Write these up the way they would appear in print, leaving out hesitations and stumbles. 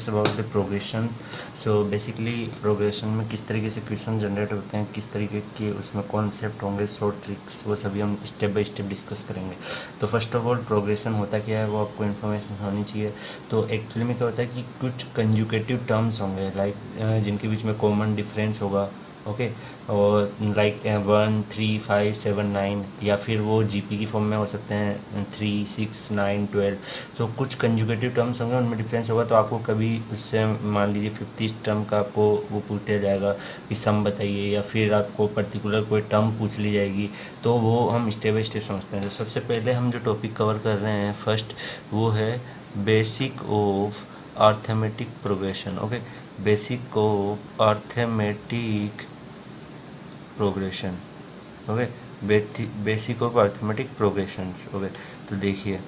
Discuss about the progression. So basically progression में किस तरीके से क्वेश्चन जनरेट होते हैं, किस तरीके के उसमें कॉन्सेप्ट होंगे, शॉर्ट ट्रिक्स, वो सभी हम स्टेप बाय स्टेप डिस्कस करेंगे। तो फर्स्ट ऑफ ऑल प्रोग्रेशन होता क्या है वो आपको इन्फॉर्मेशन होनी चाहिए। तो एक्चुअली में क्या होता है कि कुछ कंजुकेटिव टर्म्स होंगे लाइक जिनके बीच में कॉमन डिफरेंस होगा, ओके, और लाइक 1, 3, 5, 7, 9 या फिर वो जीपी की फॉर्म में हो सकते हैं 3, 6, 9, 12। तो कुछ कंजुगेटिव टर्म्स होंगे, उनमें डिफरेंस होगा। तो आपको कभी उससे मान लीजिए 50 टर्म का आपको वो पूछा जाएगा कि सम बताइए, या फिर आपको पर्टिकुलर कोई टर्म पूछ ली जाएगी, तो वो हम स्टेप बाई स्टेप समझते हैं। तो सबसे पहले हम जो टॉपिक कवर कर रहे हैं फर्स्ट, वो है basic of arithmetic progression. Okay, basic of arithmetic progression, okay, basic of arithmetic progression. Okay, तो देखिए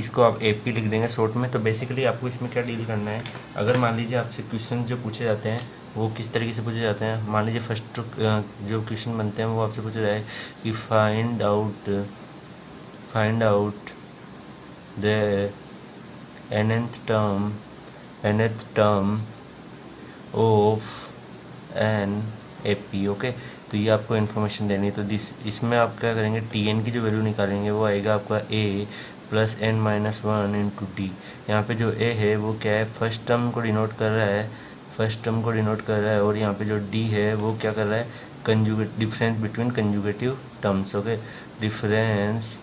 इसको आप एपी लिख देंगे शॉर्ट में। तो बेसिकली आपको इसमें क्या डील करना है, अगर मान लीजिए आपसे क्वेश्चन जो पूछे जाते हैं वो किस तरीके से पूछे जाते हैं। मान लीजिए फर्स्ट जो क्वेश्चन बनते हैं वो आपसे पूछा जाए कि find out the nth term of an AP। Okay, तो ये आपको इन्फॉर्मेशन देनी है। तो इसमें आप क्या करेंगे, tn की जो वैल्यू निकालेंगे वो आएगा आपका a + n - 1 इंटू डी। यहाँ पर जो a है वो क्या है, फर्स्ट टर्म को डिनोट कर रहा है, और यहाँ पे जो d है वो क्या कर रहा है, conjugate difference between conjugative terms. Okay, difference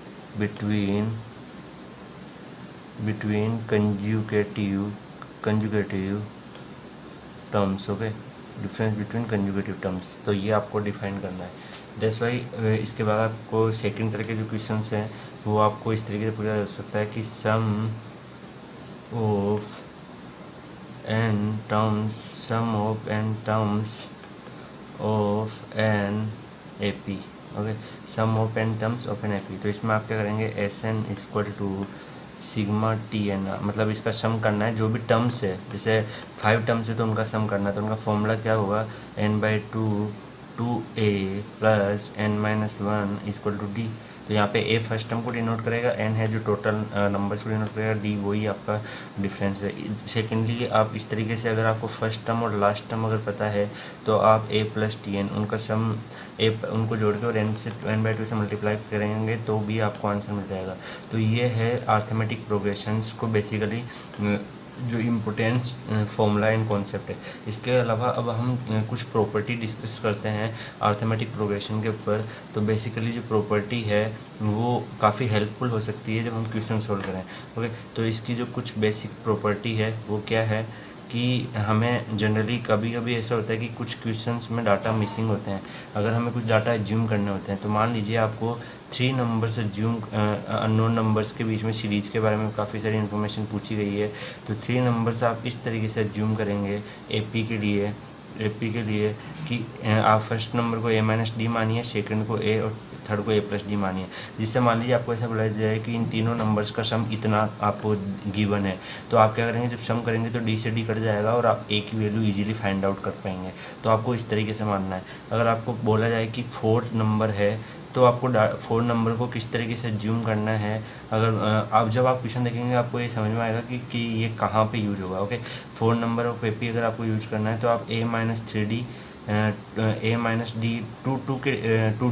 between conjugative terms, okay, difference between conjugative terms। तो ये आपको डिफाइन करना है। दैट्स वाई इसके बाद आपको सेकंड तरह के जो क्वेश्चंस हैं वो आपको इस तरीके से पूछा जा सकता है कि sum of n terms of an AP। तो इसमें आप क्या करेंगे, SN = सिग्मा TN, मतलब इसका सम करना है। जो भी टर्म्स है, जैसे 5 टर्म्स है तो उनका सम करना है। तो उनका फॉर्मूला क्या होगा, n/2 2a + n - 1 = d। तो यहाँ पे a फर्स्ट टर्म को डिनोट करेगा, n है जो टोटल नंबर्स को डिनोट करेगा, d वही आपका डिफरेंस है। सेकेंडली आप इस तरीके से, अगर आपको फर्स्ट टर्म और लास्ट टर्म अगर पता है तो आप a + tn उनका सम उनको जोड़ के और n/2 से मल्टीप्लाई करेंगे तो भी आपको आंसर मिल जाएगा। तो ये है अरिथमेटिक प्रोग्रेशंस को बेसिकली जो इम्पोर्टेंस फॉर्मूला एंड कॉन्सेप्ट है। इसके अलावा अब हम कुछ प्रॉपर्टी डिस्कस करते हैं अरिथमेटिक प्रोग्रेशन के ऊपर। तो बेसिकली जो प्रॉपर्टी है वो काफ़ी हेल्पफुल हो सकती है जब हम क्वेश्चन सॉल्व करें। ओके, तो इसकी जो कुछ बेसिक प्रॉपर्टी है वो क्या है कि हमें जनरली कभी कभी ऐसा होता है कि कुछ क्वेश्चंस में डाटा मिसिंग होते हैं। अगर हमें कुछ डाटा एज्यूम करने होते हैं, तो मान लीजिए आपको 3 नंबर्स एज्यूम अननोन नंबर्स के बीच में सीरीज़ के बारे में काफ़ी सारी इन्फॉर्मेशन पूछी गई है। तो 3 नंबर्स आप इस तरीके से एज्यूम करेंगे एपी के लिए कि आप फर्स्ट नंबर को a - d मानिए, सेकंड को a और थर्ड को a + d मानिए, जिससे मान लीजिए आपको ऐसा बुलाया जाए कि इन तीनों नंबर्स का सम इतना आपको गिवन है। तो आप क्या करेंगे, जब सम करेंगे तो d से d कट जाएगा और आप a की वैल्यू इजीली फाइंड आउट कर पाएंगे। तो आपको इस तरीके से मानना है। अगर आपको बोला जाए कि 4th नंबर है, तो आपको 4 नंबर को किस तरीके से जूम करना है। अगर आप जब आप क्वेश्चन देखेंगे आपको ये समझ में आएगा कि ये कहाँ पे यूज होगा। ओके, 4 नंबर ऑफ एपी अगर आपको यूज करना है तो आप a -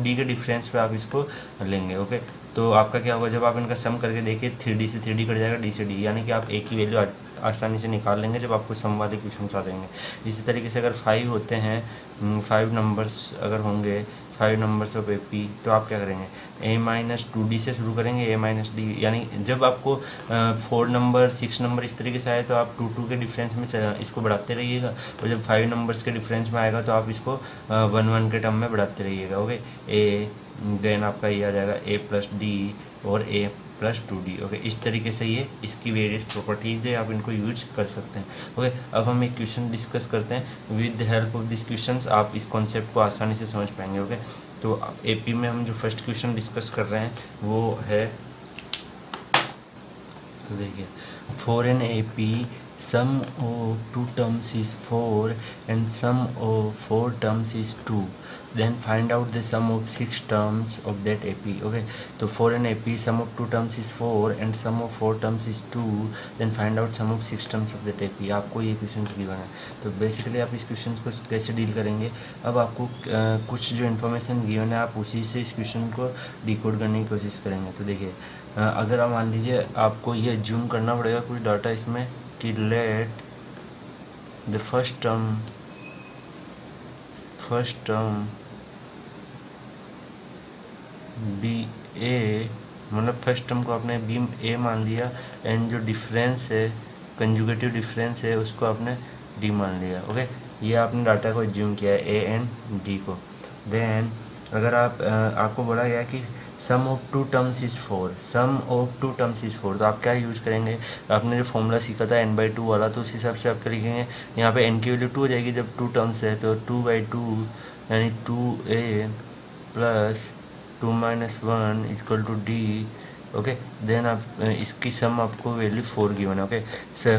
d के डिफरेंस पे आप इसको लेंगे। ओके, तो आपका क्या होगा, जब आप इनका सम करके देखिए 3d से 3d कट जाएगा, d से d, यानी कि आप a की वैल्यू आसानी से निकाल लेंगे जब आपको सम वाले क्वेश्चन आ देंगे। इसी तरीके से अगर 5 होते हैं, 5 नंबर्स अगर होंगे, 5 नंबर्स ऑफ एपी, तो आप क्या करेंगे, a - 2d से शुरू करेंगे, a - d, यानी जब आपको 4 नंबर 6 नंबर इस तरीके से आए तो आप 2 के डिफरेंस में इसको बढ़ाते रहिएगा, और जब 5 नंबर्स के डिफरेंस में आएगा तो आप इसको 1 के टर्म में बढ़ाते रहिएगा। ओके, a देन आपका ये आ जाएगा a + d और a + 2d। ओके, इस तरीके से ये इसकी वेरियस प्रॉपर्टीज है, आप इनको यूज कर सकते हैं। ओके, अब हम एक क्वेश्चन डिस्कस करते हैं। With the help of this questions आप इस कॉन्सेप्ट को आसानी से समझ पाएंगे। ओके, तो एपी में हम जो फर्स्ट क्वेश्चन डिस्कस कर रहे हैं वो है, तो देखिए, for an AP sum of 2 terms is 4 and sum of 4 terms is 2। then find out the sum of 6 terms of that AP. Okay, so for an AP, sum of 2 terms is 4 and sum of 4 terms is 2. Then find out sum of 6 terms of that AP. आपको ये questions given है, तो basically आप इस question को कैसे deal करेंगे. अब आपको कुछ जो इन्फॉर्मेशन गिवन है आप उसी से इस क्वेश्चन को डिकोड करने की कोशिश करेंगे. तो देखिए, अगर आप मान लीजिए आपको ये जूम करना पड़ेगा कुछ डाटा इसमें कि let the first term be a, मतलब फर्स्ट टर्म को आपने बी ए मान लिया एंड जो डिफरेंस है, कंजुगेटिव डिफरेंस है, उसको आपने डी मान लिया. ओके, ये आपने डाटा को एज्यूम किया है ए एंड डी को. देन अगर आप आपको बोला गया कि sum of two terms is 4, sum of two terms is 4, तो आप क्या यूज़ करेंगे. आपने जो फॉर्मूला सीखा था n बाई 2 वाला, तो उस हिसाब से आप क्या लिखेंगे. यहाँ पे n की वैल्यू 2 हो जाएगी जब 2 टर्म्स है, तो 2 बाई 2 यानी 2a plus 2 minus 1 equal to d. Okay, then आप इसकी सम आपको वैल्यू 4 गिवन है. Okay,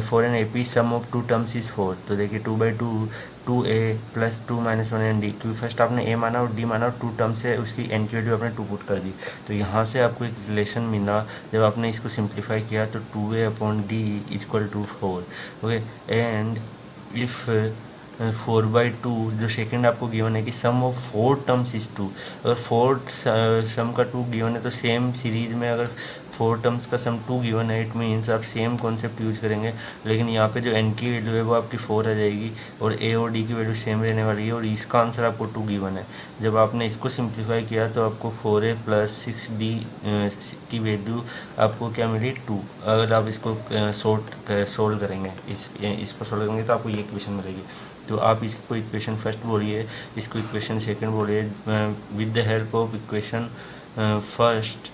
for an A P sum of two terms is 4, तो देखिए 2 by 2 2a plus 2 minus 1 n d. क्योंकि फर्स्ट आपने a माना और d माना और 2 टर्म्स है, उसकी n की वैल्यू आपने 2 पुट कर दी. तो यहाँ से आपको एक रिलेशन मिला, जब आपने इसको सिंप्लीफाई किया तो 2a upon d equal to 4. Okay, and if 4 by 2 जो सेकंड आपको गिवन है कि सम ऑफ 4 टर्म्स इज 2, अगर 4 सम का 2 गिवन है तो सेम सीरीज में अगर 4 टर्म्स का सम 2 गिवन है, इट मीन्स आप सेम कॉन्सेप्ट यूज करेंगे. लेकिन यहाँ पे जो n की वैल्यू है वो आपकी 4 आ जाएगी और a और d की वैल्यू सेम रहने वाली है और इसका आंसर आपको 2 गिवन है. जब आपने इसको सिंप्लीफाई किया तो आपको 4a प्लस 6d की वैल्यू आपको क्या मिली, 2. अगर आप इसको सोल्व करेंगे, इसको सोल्व करेंगे तो आपको ये इक्वेशन मिलेगी. तो आप इसको इक्वेशन फर्स्ट बोलिए, इसको इक्वेशन सेकंड बोलिए. With the help of equation first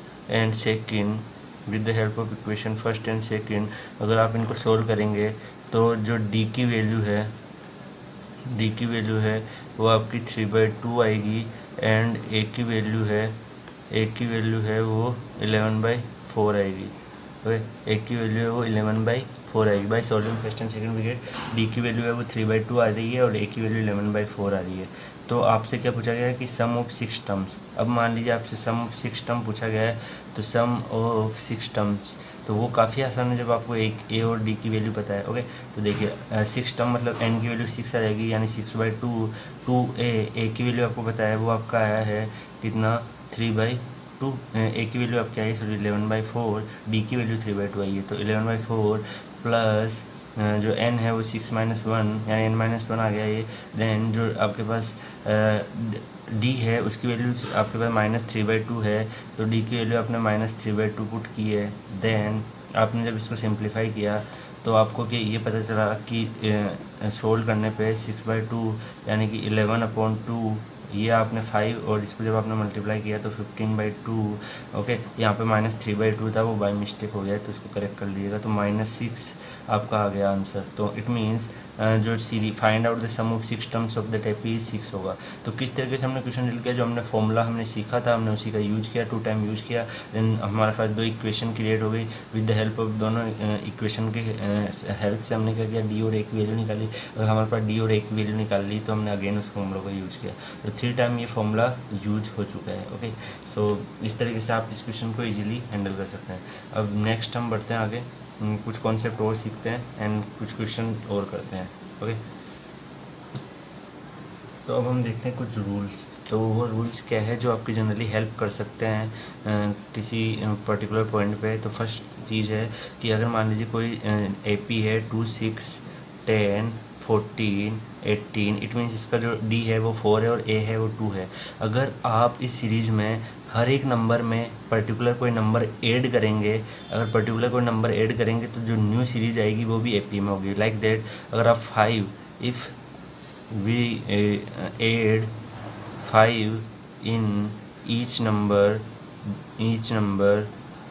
and second अगर आप इनको सोल्व करेंगे तो जो d की वैल्यू है वो आपकी 3 बाई 2 आएगी एंड a की वैल्यू है वो 11 बाई 4 आएगी. ओके, a की वैल्यू है वो 11 बाई 4 आएगी. By solving first and second bracket d की वैल्यू है वो 3 बाई 2 आ रही है और a की वैल्यू 11 बाई 4 आ रही है. तो आपसे क्या पूछा गया है कि सम ऑफ 6 टर्म्स. अब मान लीजिए आपसे सम ऑफ 6 टर्म पूछा गया है, तो सम ऑफ 6 टर्म्स तो वो काफ़ी आसान है जब आपको एक ए और डी की वैल्यू पता है. ओके, तो देखिए 6 टर्म मतलब एन की वैल्यू 6 आ जाएगी यानी 6 बाई 2. 2a की वैल्यू आपको पता है, वो आपका आया है कितना, 3 बाई 2. ए की वैल्यू आपकी आई है 11 बाई 4, डी की वैल्यू 3 बाई 2 आई है. तो 11 बाई 4 प्लस जो n है वो 6 माइनस 1 यानी n माइनस 1 आ गया ये. देन जो आपके पास d है उसकी वैल्यू आपके पास -3 बाई 2 है, तो d की वैल्यू आपने -3 बाई 2 पुट की है. देन आपने जब इसको सिंप्लीफाई किया तो आपको कि ये पता चला कि सोल्व करने पे 6 बाई 2 यानी कि 11 अपॉन 2, ये आपने 5 और इसको जब आपने मल्टीप्लाई किया तो 15 बाई 2. ओके, यहाँ पे -3 बाई 2 था, वो बाई मिस्टेक हो गया, तो उसको करेक्ट कर लीजिएगा. तो -6 आपका आ गया आंसर. तो इट मीन्स जो series find out the sum of 6 terms of the type 6 होगा. तो किस तरीके से हमने क्वेश्चन डील किया, जो हमने फॉर्मूला हमने सीखा था हमने उसी का यूज किया, 2 टाइम यूज किया. देन हमारे पास 2 इक्वेशन क्रिएट हो गई. विद द हेल्प ऑफ दोनों इक्वेशन के हेल्प से हमने क्या किया, डी और ए की वैल्यू निकाली. अगर हमारे पास डी और ए की वैल्यू निकाल ली तो हमने अगेन उस फॉर्मूला को यूज किया. तो 3 टाइम ये फॉर्मूला यूज हो चुका है. ओके, सो इस तरीके से आप इस क्वेश्चन को इजीली हैंडल कर सकते हैं. अब नेक्स्ट हम बढ़ते हैं आगे, कुछ कॉन्सेप्ट और सीखते हैं एंड कुछ क्वेश्चन और करते हैं. ओके, तो अब हम देखते हैं कुछ रूल्स. तो वो रूल्स क्या है जो आपकी जनरली हेल्प कर सकते हैं किसी पर्टिकुलर पॉइंट पे. तो फर्स्ट चीज़ है कि अगर मान लीजिए कोई ए पी है 2, 6, 10, 14, 18, इट मीन्स इसका जो d है वो 4 है और a है वो 2 है. अगर आप इस सीरीज़ में हर एक नंबर में पर्टिकुलर कोई नंबर ऐड करेंगे, तो जो न्यू सीरीज़ आएगी वो भी AP में होगी. लाइक दैट अगर आप 5 if we add 5 in each number,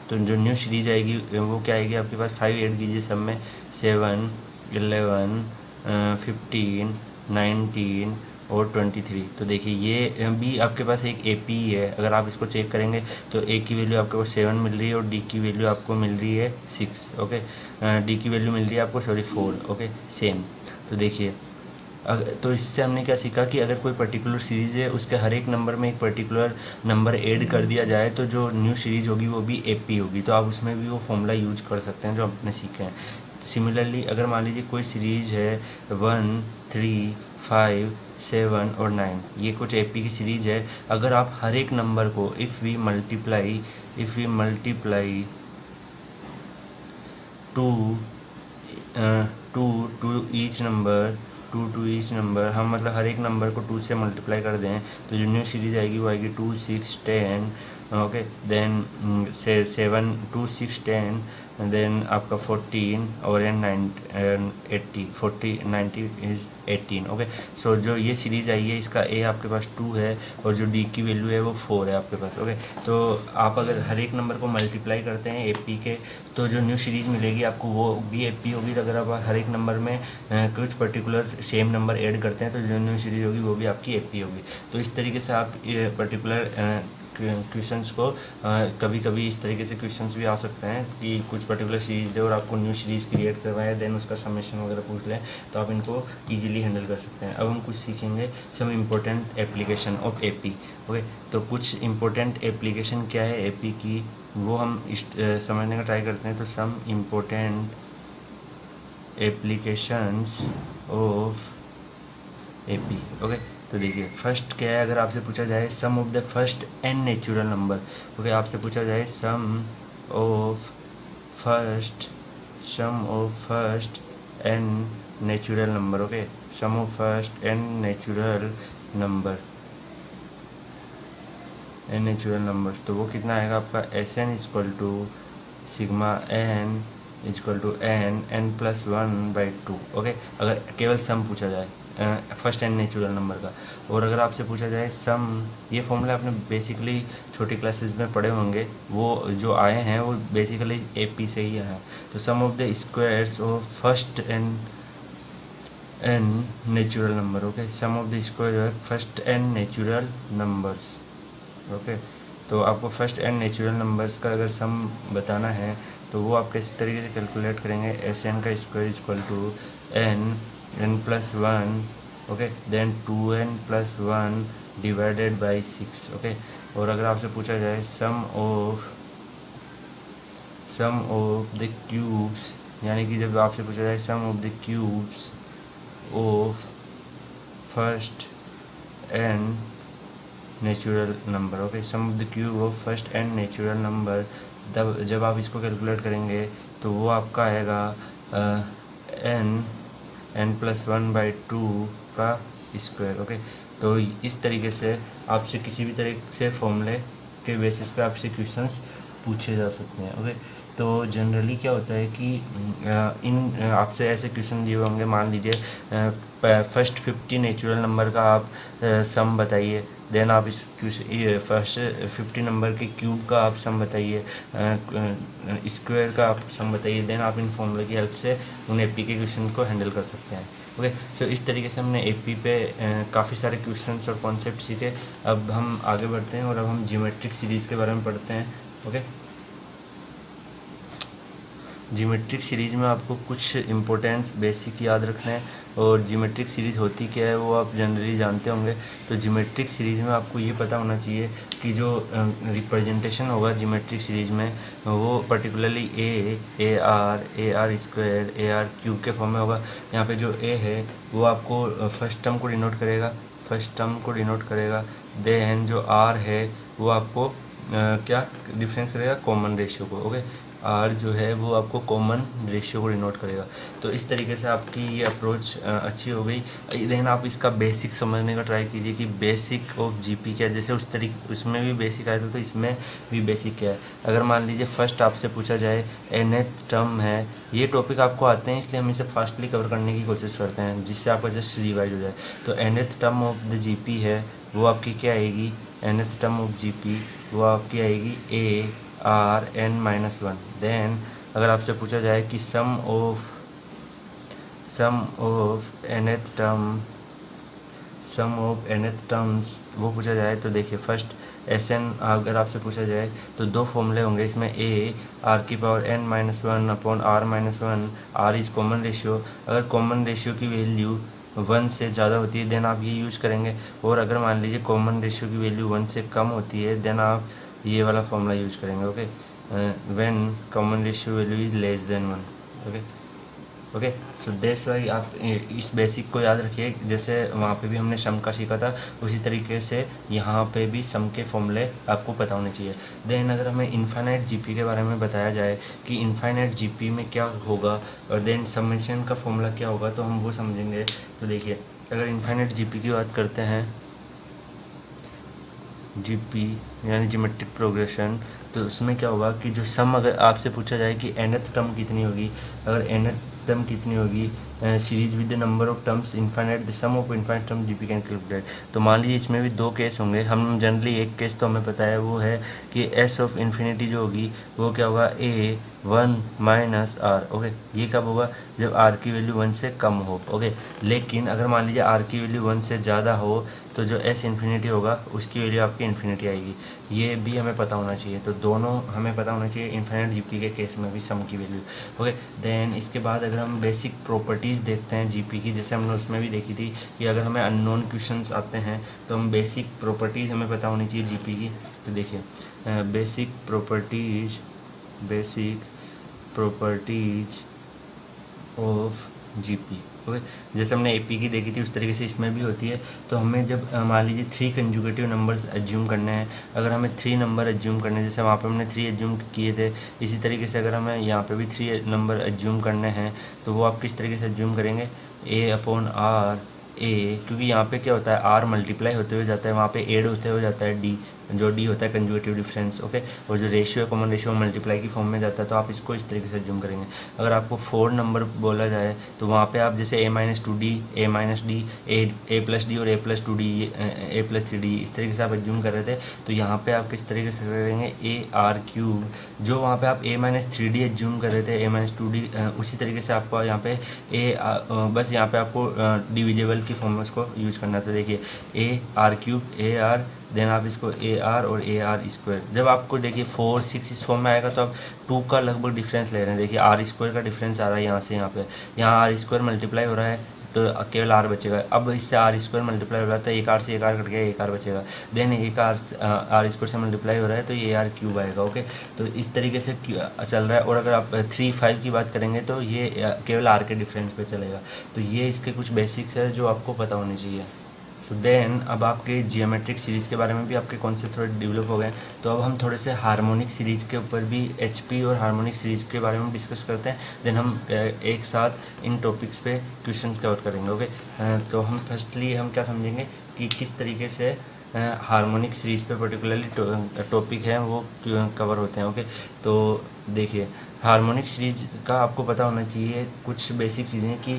तो जो न्यू सीरीज आएगी वो क्या आएगी आपके पास, 5 ऐड कीजिए सब में, 7, 11, 15, 19 और 23. तो देखिए ये भी आपके पास एक ए पी है. अगर आप इसको चेक करेंगे तो ए की वैल्यू आपके पास 7 मिल रही है और डी की वैल्यू आपको मिल रही है 6. ओके, डी की वैल्यू मिल रही है आपको 4. Okay, same. तो देखिए तो इससे हमने क्या सीखा कि अगर कोई पर्टिकुलर सीरीज़ है उसके हर एक नंबर में एक पर्टिकुलर नंबर ऐड कर दिया जाए तो जो न्यू सीरीज़ होगी वो भी एपी होगी। तो आप उसमें भी वो फॉर्मूला यूज कर सकते हैं जो आपने सीखे हैं। सिमिलरली अगर मान लीजिए कोई सीरीज़ है 1, 3, 5, 7 और 9, ये कुछ एपी की सीरीज़ है। अगर आप हर एक नंबर को if we multiply 2 to each number, हम मतलब हर एक नंबर को 2 से मल्टीप्लाई कर दें तो जो न्यू सीरीज़ आएगी वो आएगी 2, 6, 10। ओके, देन 7, 2, 6, 10, देन आपका 14 और 90 इज़ 18। ओके, सो जो ये सीरीज़ आई है इसका ए आपके पास 2 है और जो डी की वैल्यू है वो 4 है आपके पास। ओके, तो आप अगर हर एक नंबर को मल्टीप्लाई करते हैं एपी के तो जो न्यू सीरीज़ मिलेगी आपको वो भी एपी होगी। अगर आप हर एक नंबर में कुछ पर्टिकुलर सेम नंबर ऐड करते हैं तो जो न्यू सीरीज़ होगी वो भी आपकी एपी होगी। तो इस तरीके से आप पर्टिकुलर क्वेश्चंस को कभी कभी इस तरीके से क्वेश्चंस भी आ सकते हैं कि कुछ पर्टिकुलर सीरीज़ दे और आपको न्यू सीरीज़ क्रिएट करवाए, देन उसका समेशन वगैरह पूछ लें तो आप इनको इजीली हैंडल कर सकते हैं। अब हम कुछ सीखेंगे some important application of AP. Okay, तो कुछ इम्पोर्टेंट एप्लीकेशन क्या है एपी की वो हम समझने का ट्राई करते हैं। तो सम important applications of AP. Okay, तो देखिए फर्स्ट क्या है, अगर आपसे पूछा जाए sum of the first n natural number. Okay, आपसे पूछा जाए sum of first n natural number. Okay, sum of first n natural number तो वो कितना आएगा आपका SN = sigma n = n+1/2। Okay, अगर केवल सम पूछा जाए फर्स्ट एन नेचुरल नंबर का। और अगर आपसे पूछा जाए सम, ये फॉर्मूला आपने बेसिकली छोटी क्लासेस में पढ़े होंगे, वो जो आए हैं वो बेसिकली एपी से ही आए हैं। तो sum of the squares of first n natural number. Okay, sum of the square first n natural numbers. Okay, तो आपको फर्स्ट एन नेचुरल नंबर्स का अगर सम बताना है तो वो आप किस तरीके से कैलकुलेट करेंगे। SN = n n+1। Okay, then 2n+1 / 6। Okay, और अगर आपसे पूछा जाए सम ऑफ द क्यूब्स, यानी कि जब आपसे पूछा जाए sum of the cubes of first n natural number. Okay, sum of the cube of first n natural number, तब जब आप इसको कैलकुलेट करेंगे तो वो आपका आएगा n n+1/2 का स्क्वायर। ओके, तो इस तरीके से आपसे किसी भी तरह से फॉर्मूले के बेसिस पे आपसे क्वेश्चंस पूछे जा सकते हैं। ओके, तो जनरली क्या होता है कि इन आपसे ऐसे क्वेश्चन दिए होंगे, मान लीजिए फर्स्ट 50 नेचुरल नंबर का आप सम बताइए, देन आप इस फर्स्ट 50 नंबर के क्यूब का आप सम बताइए, स्क्वायर का आप सम बताइए, देन आप इन फॉर्मूले की हेल्प से उन एपी के क्वेश्चन को हैंडल कर सकते हैं। ओके, सो इस तरीके से हमने एपी पे काफ़ी सारे क्वेश्चंस और कॉन्सेप्ट सीखे। अब हम आगे बढ़ते हैं और अब हम ज्योमेट्रिक सीरीज़ के बारे में पढ़ते हैं। ओके, ज्योमेट्रिक सीरीज़ में आपको कुछ इम्पोर्टेंस बेसिक याद रखना है और ज्योमेट्रिक सीरीज़ होती क्या है वो आप जनरली जानते होंगे। तो ज्योमेट्रिक सीरीज़ में आपको ये पता होना चाहिए कि जो रिप्रेजेंटेशन होगा ज्योमेट्रिक सीरीज़ में वो पर्टिकुलरली AR, AR², AR³ के फॉर्म में होगा। यहाँ पे जो ए है वो आपको फर्स्ट टर्म को डिनोट करेगा। देन जो आर है वो आपको क्या डिफरेंस करेगा, कॉमन रेशियो को। ओके, आर जो है वो आपको कॉमन रेशियो को डिनोट करेगा। तो इस तरीके से आपकी ये अप्रोच अच्छी हो गई। देन आप इसका बेसिक समझने का ट्राई कीजिए कि बेसिक ऑफ जीपी क्या है। जैसे उसमें भी बेसिक आया था तो इसमें भी बेसिक क्या है। अगर मान लीजिए फर्स्ट आपसे पूछा जाए nth टर्म है, ये टॉपिक आपको आते हैं इसलिए हम इसे फास्टली कवर करने की कोशिश करते हैं जिससे आपका जस्ट रिवाइज हो जाए। तो nth term of the GP है वो आपकी क्या आएगी, nth टर्म ऑफ जीपी वो आपकी आएगी AR(n-1). देन अगर आपसे पूछा जाए कि सम ऑफ nth टर्म्स वो पूछा जाए तो देखिए फर्स्ट SN अगर आपसे पूछा जाए तो दो फॉर्मूले होंगे इसमें, AR(n-1) upon R-1। R is common ratio. अगर कॉमन रेशियो की वैल्यू 1 से ज़्यादा होती है देन आप ये यूज़ करेंगे। और अगर मान लीजिए कॉमन रेशियो की वैल्यू 1 से कम होती है देन आप ये वाला फॉर्मूला यूज़ करेंगे। Okay, when common ratio value is less than 1। Okay okay, so that's why आप इस बेसिक को याद रखिए। जैसे वहाँ पे भी हमने सम का सीखा था, उसी तरीके से यहाँ पे भी सम के फॉर्मूले आपको पता होने चाहिए। देन अगर हमें इनफाइनाइट जीपी के बारे में बताया जाए कि इनफाइनाइट जीपी में क्या होगा और देन समेशन का फॉर्मूला क्या होगा, तो हम वो समझेंगे। तो देखिए, अगर इनफाइनाइट जीपी की बात करते हैं, जीपी यानी ज्योमेट्रिक प्रोग्रेशन, तो उसमें क्या होगा कि जो सम, अगर आपसे पूछा जाए कि nth टर्म कितनी होगी, अगर nth टर्म कितनी होगी, series with the number of terms infinite, the sum of infinite term GP can calculate. तो मान लीजिए इसमें भी दो केस होंगे। हम जनरली एक केस तो हमें पता है, वो है कि एस ऑफ इन्फिनिटी जो होगी वो क्या होगा, a 1 माइनस आर। ओके, ये कब होगा, जब आर की वैल्यू 1 से कम हो। ओके, लेकिन अगर मान लीजिए आर की वैल्यू 1 से ज़्यादा हो तो जो एस इन्फिनिटी होगा उसकी वैल्यू आपकी इन्फिनिटी आएगी। ये भी हमें पता होना चाहिए। तो दोनों हमें पता होना चाहिए इनफाइनाइट जीपी के केस में भी सम की वैल्यू। ओके, देन इसके बाद अगर हम बेसिक प्रॉपर्टीज़ देखते हैं जीपी की, जैसे हमने उसमें भी देखी थी कि अगर हमें अननोन क्वेश्चंस आते हैं तो हम बेसिक प्रॉपर्टीज़ हमें पता होनी चाहिए जीपी की। तो देखिए, basic properties of GP. Okay, जैसे हमने एपी की देखी थी उस तरीके से इसमें भी होती है। तो हमें जब मान लीजिए 3 कंजुगेटिव नंबर्स एज्यूम करने हैं, अगर हमें 3 नंबर एज्यूम करने हैं, जैसे वहाँ पे हमने 3 एज्यूम किए थे, इसी तरीके से अगर हमें यहाँ पे भी 3 नंबर एज्यूम करने हैं तो वो आप किस तरीके से एज्यूम करेंगे, a अपॉन r, क्योंकि यहाँ पे क्या होता है, आर मल्टीप्लाई होते हुए जाता है, वहाँ पे एड होते हुए जाता है डी, जो डी होता है कंजुगेटिव डिफरेंस। ओके, और जो रेशियो है कॉमन रेशियो मल्टीप्लाई की फॉर्म में जाता है, तो आप इसको इस तरीके से जूम करेंगे। अगर आपको 4 नंबर बोला जाए तो वहाँ पे आप जैसे a-2d, a-d, a+d और a+2d, a+3d, इस तरीके से आप जूम कर रहे थे। तो यहाँ पे आप किस तरीके से करेंगे, ar क्यूब, जो वहाँ पे आप a-3d जूम कर रहे थे, a-2d, उसी तरीके से आपको यहाँ पे बस यहाँ पे आपको डिविजेबल की फॉर्म में उसको यूज करना था। देखिए ar क्यूब, ar, देन आप इसको ar और ar स्क्वायर। जब आपको देखिए 4, 6 इस फॉर्म में आएगा तो आप 2 का लगभग डिफरेंस ले रहे हैं। देखिए r स्क्वायर का डिफरेंस आ रहा है यहाँ से यहाँ पे, यहाँ r स्क्वायर मल्टीप्लाई हो रहा है तो केवल r बचेगा। अब इससे r स्क्वायर मल्टीप्लाई हो रहा है तो एक r से एक r कट गया, एक r बचेगा। देन एक r स्क्वायर से मल्टीप्लाई हो रहा है तो ये ar क्यूब आएगा। ओके, तो इस तरीके से चल रहा है। और अगर आप 3, 5 की बात करेंगे तो ये केवल r के डिफरेंस पे चलेगा। तो ये इसके कुछ बेसिक्स है जो आपको पता होने चाहिए। सो देन अब आपके जियोमेट्रिक सीरीज़ के बारे में भी आपके कॉन्सेप्ट थोड़े डेवलप हो गए। तो अब हम थोड़े से हार्मोनिक सीरीज़ के ऊपर भी, एचपी और हार्मोनिक सीरीज़ के बारे में डिस्कस करते हैं। देन हम एक साथ इन टॉपिक्स पे क्वेश्चंस कवर करेंगे। ओके, तो हम फर्स्टली हम क्या समझेंगे कि किस तरीके से हार्मोनिक सीरीज़ पे पर्टिकुलरली टॉपिक है वो कवर होते हैं। ओके, तो देखिए हार्मोनिक सीरीज़ का आपको पता होना चाहिए कुछ बेसिक चीज़ें कि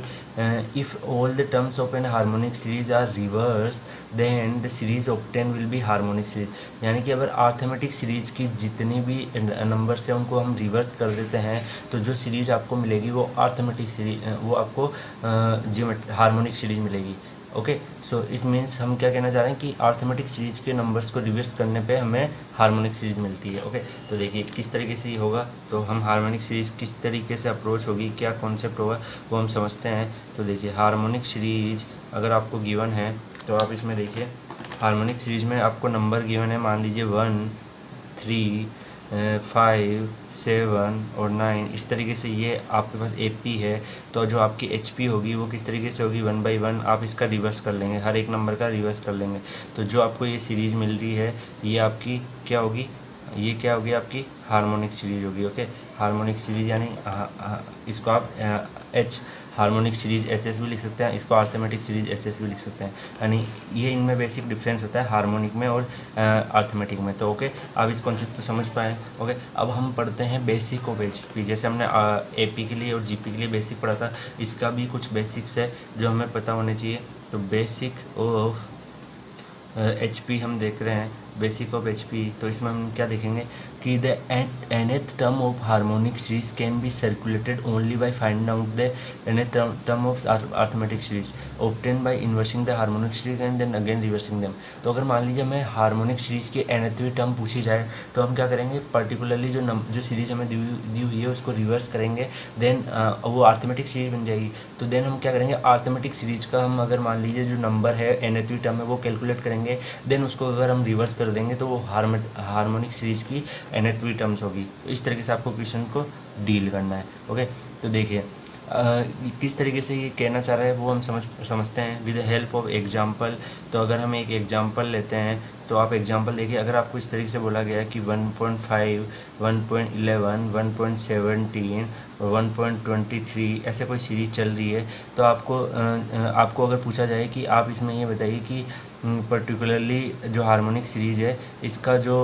if all the terms of N harmonic series are reverse then the series obtain will be harmonic series. यानी कि अगर अर्थमेटिक सीरीज़ की जितनी भी नंबर्स हैं उनको हम रिवर्स कर देते हैं तो जो सीरीज़ आपको मिलेगी वो अर्थमेटिक सीरीज, वो आपको हार्मोनिक सीरीज़ मिलेगी। ओके, सो इट मीन्स हम क्या कहना चाह रहे हैं कि अर्थमेटिक सीरीज़ के नंबर्स को रिवर्स करने पे हमें हार्मोनिक सीरीज़ मिलती है। ओके, तो देखिए किस तरीके से ये होगा। तो हम हार्मोनिक सीरीज़ किस तरीके से अप्रोच होगी, क्या कॉन्सेप्ट होगा, वो हम समझते हैं। तो देखिए हार्मोनिक सीरीज़ अगर आपको गिवन है तो आप इसमें देखिए, हार्मोनिक सीरीज़ में आपको नंबर गिवन है, मान लीजिए 1, 3, 5, 7 और 9, इस तरीके से। ये आपके पास एपी है तो जो आपकी एचपी होगी वो किस तरीके से होगी, 1 by 1 आप इसका रिवर्स कर लेंगे, हर एक नंबर का रिवर्स कर लेंगे। तो जो आपको ये सीरीज़ मिल रही है ये आपकी क्या होगी, ये क्या होगी, आपकी हार्मोनिक सीरीज़ होगी। ओके, हार्मोनिक सीरीज़ यानी इसको आप एच हार्मोनिक सीरीज़ एचएस भी लिख सकते हैं, इसको अर्थमेटिक सीरीज़ एचएस भी लिख सकते हैं। यानी ये इनमें बेसिक डिफरेंस होता है हार्मोनिक में और अर्थमेटिक में। तो ओके, आप इस कॉन्सेप्ट को समझ पाए। ओके, अब हम पढ़ते हैं बेसिक ऑफ एचपी। जैसे हमने एपी के लिए और जीपी के लिए बेसिक पढ़ा था, इसका भी कुछ बेसिक्स है जो हमें पता होने चाहिए। तो बेसिक ऑफ एचपी हम देख रहे हैं। Basic of HP. तो इसमें हम क्या देखेंगे कि the nth term of harmonic series can be circulated only by find out the nth term of arithmetic series obtain by inversing the harmonic series and then again reversing them. तो अगर मान लीजिए हमें हार्मोनिक सीरीज की nthवीं term पूछी जाए तो हम क्या करेंगे, पर्टिकुलरली जो सीरीज हमें दी हुई है उसको रिवर्स करेंगे, देन वो अर्थमेटिक सीरीज बन जाएगी। तो देन हम क्या करेंगे, अर्थमेटिक सीरीज का हम अगर मान लीजिए जो नंबर है nthवीं टर्म है वो कैलकुलेट करेंगे, देन उसको अगर हम रिवर्स कर देंगे तो वो हार्मोनिक सीरीज की nthवीं टर्म्स होगी। इस तरीके से आपको क्वेश्चन को डील करना है। ओके, तो देखिए किस तरीके से ये कहना चाह रहा है वो हम समझते हैं with the help of example. तो अगर हम एक एग्जांपल लेते हैं तो आप एग्जांपल देखिए, अगर आपको इस तरीके से बोला गया कि 1.5, 1.11, 1.17, 1.23 ऐसे कोई सीरीज चल रही है, तो आपको अगर पूछा जाए कि आप इसमें ये बताइए कि पर्टिकुलरली जो हार्मोनिक सीरीज है इसका जो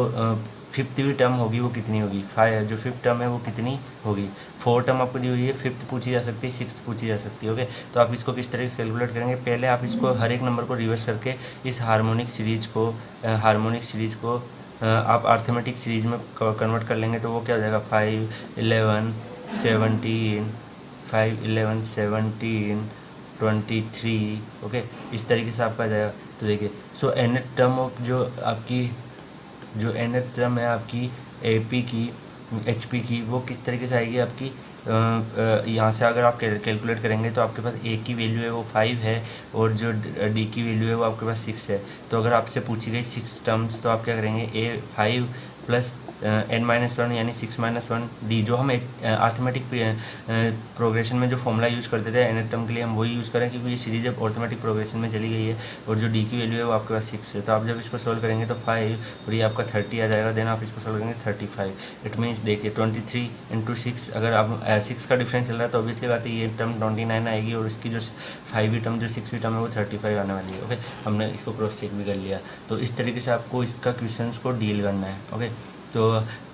5वीं टर्म होगी वो कितनी होगी, 5 जो 5th टर्म है वो कितनी होगी। 4 टर्म आपको दी हुई है, 5th पूछी जा सकती है, 6th पूछी जा सकती है। ओके, तो आप इसको किस तरह से कैलकुलेट करेंगे, पहले आप इसको हर एक नंबर को रिवर्स करके इस हार्मोनिक सीरीज को आप अर्थमेटिक सीरीज में कन्वर्ट कर लेंगे। तो वो क्या हो जाएगा, 5, 11, 17, 23। ओके, इस तरीके से आपका जाएगा। तो देखिए, सो nth टर्म ऑफ जो nth टर्म है आपकी एचपी की वो किस तरीके से आएगी आपकी, यहाँ से अगर आप कैलकुलेट करेंगे तो आपके पास ए की वैल्यू है वो 5 है और जो डी की वैल्यू है वो आपके पास 6 है। तो अगर आपसे पूछी गई 6 टर्म्स तो आप क्या करेंगे, a 5 प्लस n-1 यानी 6-1 डी, जो हम अर्थमेटिक प्रोग्रेशन में जो फॉर्मूला यूज़ करते थे nth टर्म के लिए हम वही यूज़ करें क्योंकि ये सीरीज अब ऑर्थमेटिक प्रोग्रेशन में चली गई है और जो डी की वैल्यू है वो आपके पास 6 है। तो आप जब इसको सॉल्व करेंगे तो 5 और ये आपका 30 आ जाएगा, देन आप इसको सॉल्व करेंगे 35। इट मीन्स देखिए 23 × 6, अगर आप 6 का डिफरेंस चल रहा है तो ऑब्वियसली बात है ये टर्म 29 आएगी और इसकी जो 5वीं टर्म जो 6वीं टर्म है वो 35 आने वाली है। ओके, हमने इसको क्रॉस चेक भी कर लिया। तो इस तरीके से आपको इसका क्वेश्चन को डील करना है। ओके, तो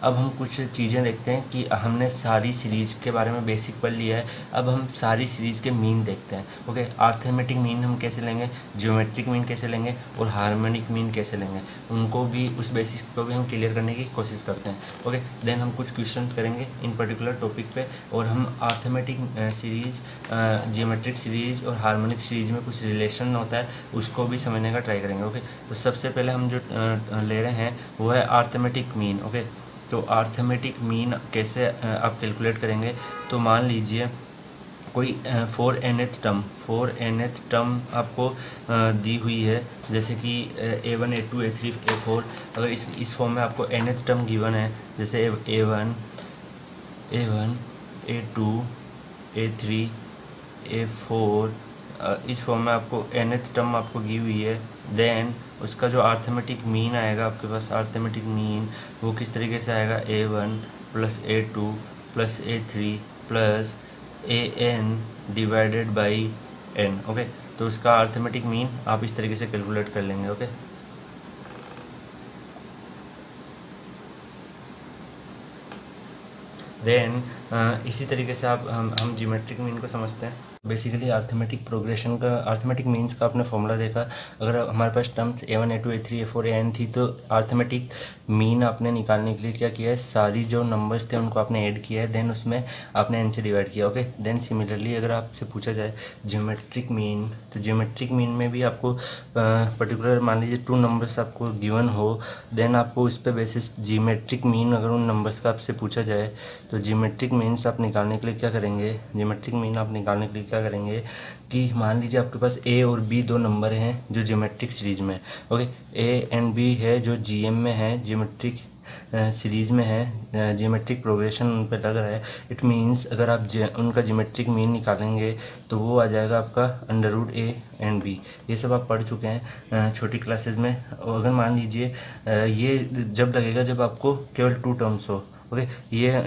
अब हम कुछ चीज़ें देखते हैं कि हमने सारी सीरीज़ के बारे में बेसिक पढ़ लिया है, अब हम सारी सीरीज़ के मीन देखते हैं। ओके, अर्थमेटिक मीन हम कैसे लेंगे, ज्योमेट्रिक मीन कैसे लेंगे और हार्मोनिक मीन कैसे लेंगे, उनको भी उस बेसिस को भी हम क्लियर करने की कोशिश करते हैं। ओके, देन हम कुछ क्वेश्चन करेंगे इन पर्टिकुलर टॉपिक पे और हम अर्थमेटिक सीरीज, ज्योमेट्रिक सीरीज और हार्मोनिक सीरीज में कुछ रिलेशन होता है उसको भी समझने का ट्राई करेंगे। ओके, तो सबसे पहले हम जो ले रहे हैं वो है अर्थमेटिक मीन। ओके, तो अर्थमेटिक मीन कैसे आप कैलकुलेट करेंगे, तो मान लीजिए कोई 4nth टर्म आपको दी हुई है, जैसे कि a1, a2, a3, a4। अगर इस फॉर्म में आपको nth टर्म गिवन है, जैसे a1, a2, a3, a4, इस फॉर्म में आपको nth टर्म आपको दी हुई है, देन उसका जो अर्थमेटिक मीन आएगा आपके पास, अर्थमेटिक मीन वो किस तरीके से आएगा, a1 + a2 + a3 + an divided by n। Okay, तो उसका अर्थमेटिक मीन आप इस तरीके से कैलकुलेट कर लेंगे। ओके, देन इसी तरीके से आप हम ज्योमेट्रिक मीन को समझते हैं। बेसिकली अर्थमेटिक प्रोग्रेशन का, अर्थमेटिक मीन्स का आपने फॉर्मूला देखा, अगर हमारे पास terms a1, a2, a3, a4, an थी तो अर्थमेटिक मीन आपने निकालने के लिए क्या किया है, सारी जो नंबर्स थे उनको आपने ऐड किया है, देन उसमें आपने n से डिवाइड किया। ओके, देन सिमिलरली अगर आपसे पूछा जाए ज्योमेट्रिक मीन, तो ज्योमेट्रिक मीन में भी आपको पर्टिकुलर मान लीजिए 2 नंबर्स आपको गिवन हो, देन आपको उस पर बेसिस ज्योमेट्रिक मीन अगर उन नंबर्स का आपसे पूछा जाए तो ज्योमेट्रिक मीन्स आप निकालने के लिए क्या करेंगे, ज्योमेट्रिक मीन आप निकालने के लिए क्या करेंगे कि मान लीजिए आपके पास ए और बी 2 नंबर हैं जो ज्योमेट्रिक सीरीज में। ओके, ए एंड बी है जो जीएम में है, ज्योमेट्रिक सीरीज़ में है, ज्योमेट्रिक प्रोग्रेशन उन पर लग रहा है। इट मींस अगर आप उनका ज्योमेट्रिक मीन निकालेंगे तो वो आ जाएगा आपका अंडररूट ए एंड बी। ये सब आप पढ़ चुके हैं छोटी क्लासेज में। अगर मान लीजिए ये जब लगेगा जब आपको केवल 2 टर्म्स हो। ओके, ये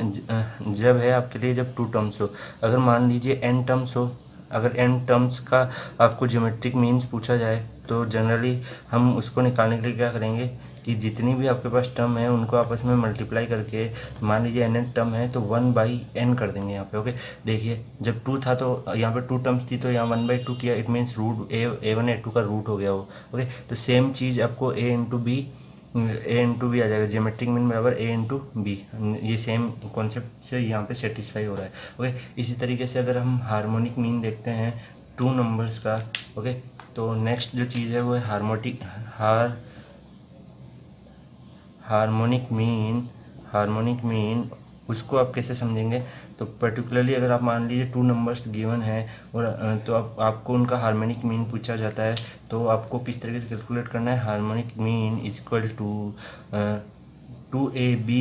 जब है आपके लिए जब 2 टर्म्स हो। अगर मान लीजिए n टर्म्स हो, अगर n टर्म्स का आपको ज्योमेट्रिक मीन्स पूछा जाए तो जनरली हम उसको निकालने के लिए क्या करेंगे कि जितनी भी आपके पास टर्म है उनको आपस में मल्टीप्लाई करके, मान लीजिए nth टर्म है तो 1/n कर देंगे यहाँ पे। ओके, देखिए जब 2 था तो यहाँ पे 2 टर्म्स थी तो यहाँ 1/2 किया। It means root a1 a2 का रूट हो गया वो। ओके, तो सेम चीज़ आपको a into b a into b आ जाएगा, ज्योमेट्रिक मीन बराबर ए इंटू बी। ये सेम कॉन्सेप्ट से यहाँ पे सेटिस्फाई हो रहा है। ओके, इसी तरीके से अगर हम हार्मोनिक मीन देखते हैं टू नंबर्स का, ओके, तो नेक्स्ट जो चीज़ है वो है हार्मोनिक मीन। उसको आप कैसे समझेंगे, तो पर्टिकुलरली अगर आप मान लीजिए टू नंबर्स गिवन हैं और तो आपको उनका हार्मोनिक मीन पूछा जाता है, तो आपको किस तरीके से कैलकुलेट करना है। Harmonic mean is equal to 2ab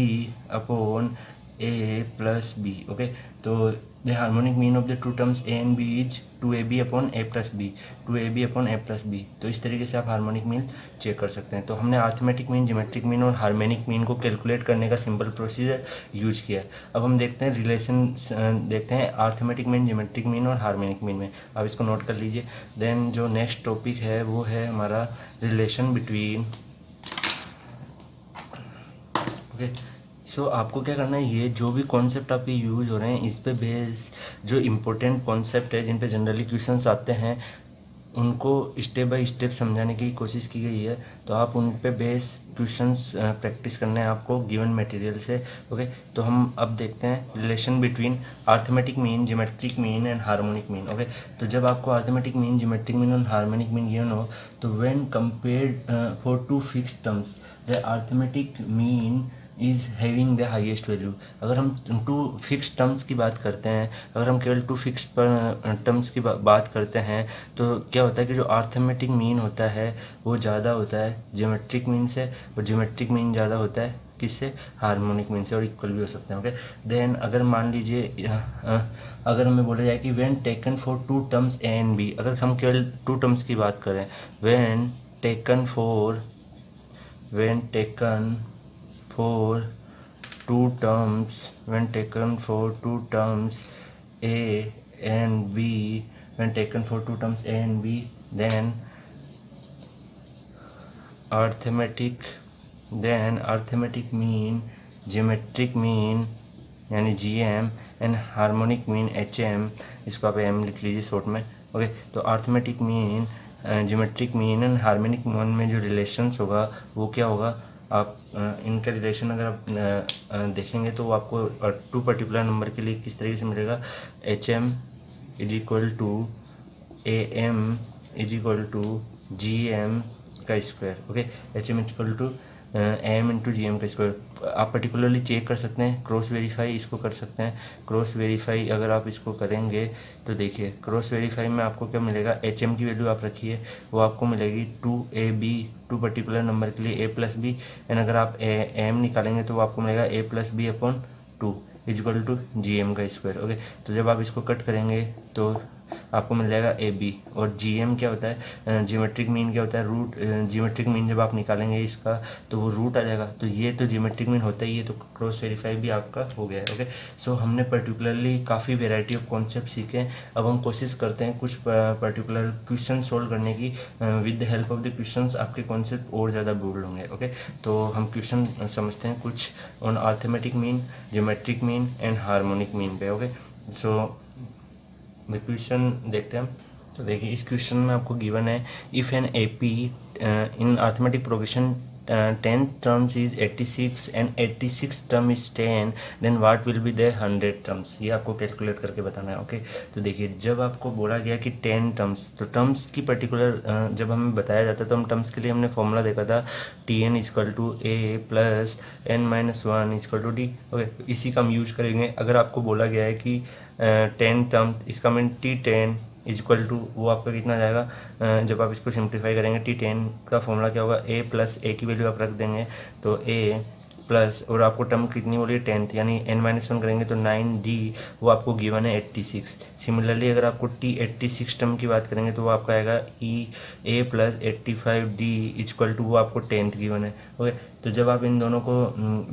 upon a plus b। Okay, तो the harmonic mean of the two terms a and b is 2ab upon a plus b, 2ab upon a plus b। तो इस तरीके से आप harmonic mean check कर सकते हैं। तो हमने अर्थमेटिक मीन, ज्योमेट्रिक मीन और हार्मोनिक मीन को कैलकुलेट करने का सिंपल प्रोसीजर यूज किया है। अब हम देखते हैं रिलेशन, देखते हैं अर्थमेटिक मीन, ज्योमेट्रिक मीन और हार्मोनिक मीन में। आप इसको नोट कर लीजिए। देन जो नेक्स्ट टॉपिक है वो है हमारा रिलेशन बिटवीन, ओके, सो आपको क्या करना है, ये जो भी कॉन्सेप्ट आपके यूज हो रहे हैं इस पे बेस जो इम्पोर्टेंट कॉन्सेप्ट है, जिन पे जनरली क्वेश्चंस आते हैं, उनको स्टेप बाय स्टेप समझाने की कोशिश की गई है। तो आप उन पे बेस क्वेश्चंस प्रैक्टिस करने हैं आपको गिवन मटेरियल से। ओके, तो हम अब देखते हैं relation between arithmetic mean, geometric mean and harmonic mean. Okay, तो जब आपको arithmetic mean, geometric mean and harmonic mean given हो, तो when compared for two fixed terms the arithmetic mean is having the highest value. अगर हम to fix terms की बात करते हैं, अगर हम केवल टू फिक्स टर्म्स की बात करते हैं, तो क्या होता है कि जो अर्थमेटिक मीन होता है वो ज़्यादा होता है ज्योमेट्रिक मीन से, और ज्योमेट्रिक मीन ज़्यादा होता है किससे, हार्मोनिक मीन से, और इक्वल भी हो सकते हैं। ओके, देन अगर मान लीजिए, अगर हमें बोला जाए कि when taken for two terms a and b, अगर हम केवल टू टर्म्स की बात करें, when taken for two terms a and b, then arithmetic mean, geometric mean यानी gm and harmonic mean hm, इसको आप m लिख लीजिए शॉर्ट में। ओके, तो arithmetic mean, geometric mean and harmonic mean में जो रिलेशंस होगा वो क्या होगा, आप इनका रिलेशन अगर आप देखेंगे तो आपको टू पर्टिकुलर नंबर के लिए किस तरीके से मिलेगा। hm is equal to am is equal to gm का square. Okay, hm is equal to am into G M का स्क्वायर। आप पर्टिकुलरली चेक कर सकते हैं, क्रॉस वेरीफाई इसको कर सकते हैं। क्रॉस वेरीफाई अगर आप इसको करेंगे तो देखिए क्रॉस वेरीफाई में आपको क्या मिलेगा। एच एम की वैल्यू आप रखिए, वो आपको मिलेगी 2ab, टू पर्टिकुलर नंबर के लिए a प्लस बी, एंड अगर आप am निकालेंगे तो वो आपको मिलेगा a plus B upon 2 equal to G M का स्क्वायर। ओके, तो जब आप इसको कट करेंगे तो आपको मिल जाएगा ए बी। और जी एम क्या होता है, ज्योमेट्रिक मीन क्या होता है, रूट। ज्योमेट्रिक मीन जब आप निकालेंगे इसका तो वो रूट आ जाएगा। तो ये तो ज्योमेट्रिक मीन होता ही है, तो क्रॉस वेरीफाई भी आपका हो गया है। ओके, सो हमने पर्टिकुलरली काफ़ी वेराइटी ऑफ कॉन्सेप्ट सीखे। अब हम कोशिश करते हैं कुछ पर्टिकुलर क्वेश्चन सोल्व करने की। With the help of the question आपके कॉन्सेप्ट और ज़्यादा बोल्ड होंगे। ओके, तो हम क्वेश्चन समझते हैं कुछ on arithmetic mean, geometric mean and harmonic mean पे। ओके, सो क्वेश्चन देखते हैं। तो देखिए इस क्वेश्चन में आपको गिवन है if an AP in arithmetic progression 10 terms is 86 and 86 term is 10, then what will be the 100 terms. ये आपको कैलकुलेट करके बताना है। ओके, तो देखिए जब आपको बोला गया कि 10 टर्म्स, तो टर्म्स की पर्टिकुलर जब हमें बताया जाता है तो हम टर्म्स के लिए हमने फॉर्मूला देखा था tn equal to a plus N minus 1 equal to D. Okay, इसी का हम यूज करेंगे। अगर आपको बोला गया है कि 10 टर्म, इसका मीन t10 इजक्ल टू वो आपका कितना जाएगा, जब आप इसको सिंप्लीफाई करेंगे t10 का फॉर्मूला क्या होगा, a प्लस a की वैल्यू आप रख देंगे तो a प्लस, और आपको टर्म कितनी बोली 10th, यानी n-1 करेंगे तो 9d, वो आपको गिवन है 86। सिमिलरली अगर आपको t86 टर्म की बात करेंगे तो वो आपका आएगा e a plus 85d equal to वो आपको 10th गिवन है। ओके, तो जब आप इन दोनों को,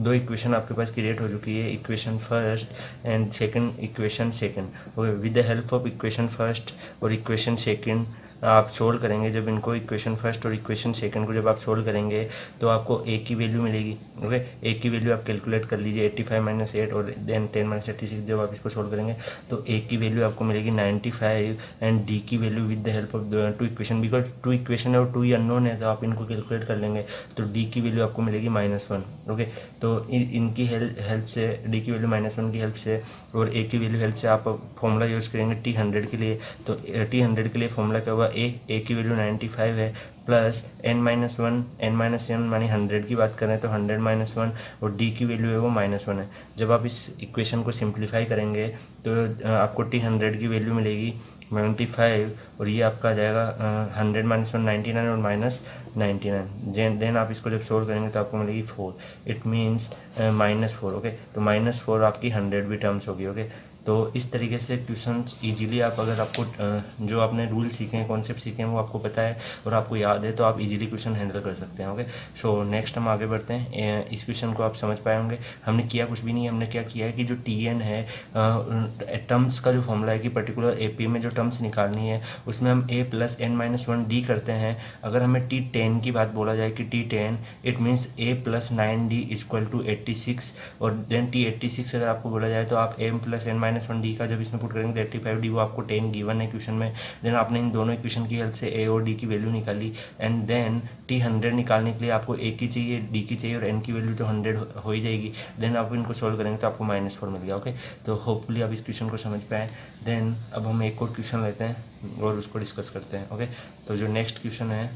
दो इक्वेशन आपके पास क्रिएट हो चुकी है, equation first and second equation second. Okay, with the help of equation first और इक्वेशन सेकंड आप सोल्व करेंगे, जब इनको इक्वेशन फर्स्ट और इक्वेशन सेकंड को जब आप सोल्व करेंगे तो आपको ए की वैल्यू मिलेगी। ओके, ए की वैल्यू आप कैलकुलेट कर लीजिए 85 - 8 और देन 10 - 36। जब आप इसको सोल्व करेंगे तो ए की वैल्यू आपको मिलेगी 95 एंड डी की value with the help of 2 equation, because 2 equation है और 2 ही अननोन है, तो आप इनको कैलकुलेट कर लेंगे तो डी की वैल्यू आपको मिलेगी -1। ओके, तो इनकी हेल्प से डी की वैल्यू -1 की हेल्प से और ए की वैल्यू हेल्प से आप फॉर्मूला यूज़ करेंगे T100 के लिए। तो T100 के लिए फॉर्मूला क्या हुआ, A की वैल्यू 95 है प्लस n - 1 मानी 100 की बात करें तो 100 - 1 और D की वैल्यू है वो -1 है। जब आप इस इक्वेशन को सिंप्लीफाई करेंगे तो आपको T100 की वैल्यू मिलेगी 95 और ये आपका आ जाएगा 100 - 1 99 और -99। देन आप इसको जब सोल्व करेंगे तो आपको मिलेगी 4, इट मीन्स -4। ओके, तो -4 आपकी 100 भी टर्म्स होगी। ओके, तो इस तरीके से क्वेश्चंस इजीली आप अगर आपको जो आपने रूल सीखे हैं, कॉन्सेप्ट सीखे हैं वो आपको पता है और आपको याद है तो आप इजीली क्वेश्चन हैंडल कर सकते हैं। ओके, सो नेक्स्ट हम आगे बढ़ते हैं। इस क्वेश्चन को आप समझ पाए होंगे, हमने किया कुछ भी नहीं है, हमने क्या किया है कि जो TN है टर्म्स का जो फॉर्मूला है कि पर्टिकुलर AP में जो टर्म्स निकालनी है उसमें हम A + n - 1 D करते हैं। अगर हमें T10 की बात बोला जाए कि T10 it means A + 9D = 86 और देन T86 अगर आपको बोला जाए तो आप A + n - 1 D का जब इसमें पुट करेंगे 85D वो आपको 10 गिवन है क्वेश्चन में। देन आपने इन दोनों इक्वेशन की हेल्प से A और D की वैल्यू निकाली एंड देन T100 निकालने के लिए आपको A की चाहिए, D की चाहिए और N की वैल्यू तो 100 हो ही जाएगी। देन आप इनको सॉल्व करेंगे तो आपको -4 मिल गया। ओके, तो होपफुली आप इस क्वेश्चन को समझ पाए। देन अब हम एक और क्वेश्चन लेते हैं और उसको डिस्कस करते हैं। ओके, तो जो नेक्स्ट क्वेश्चन है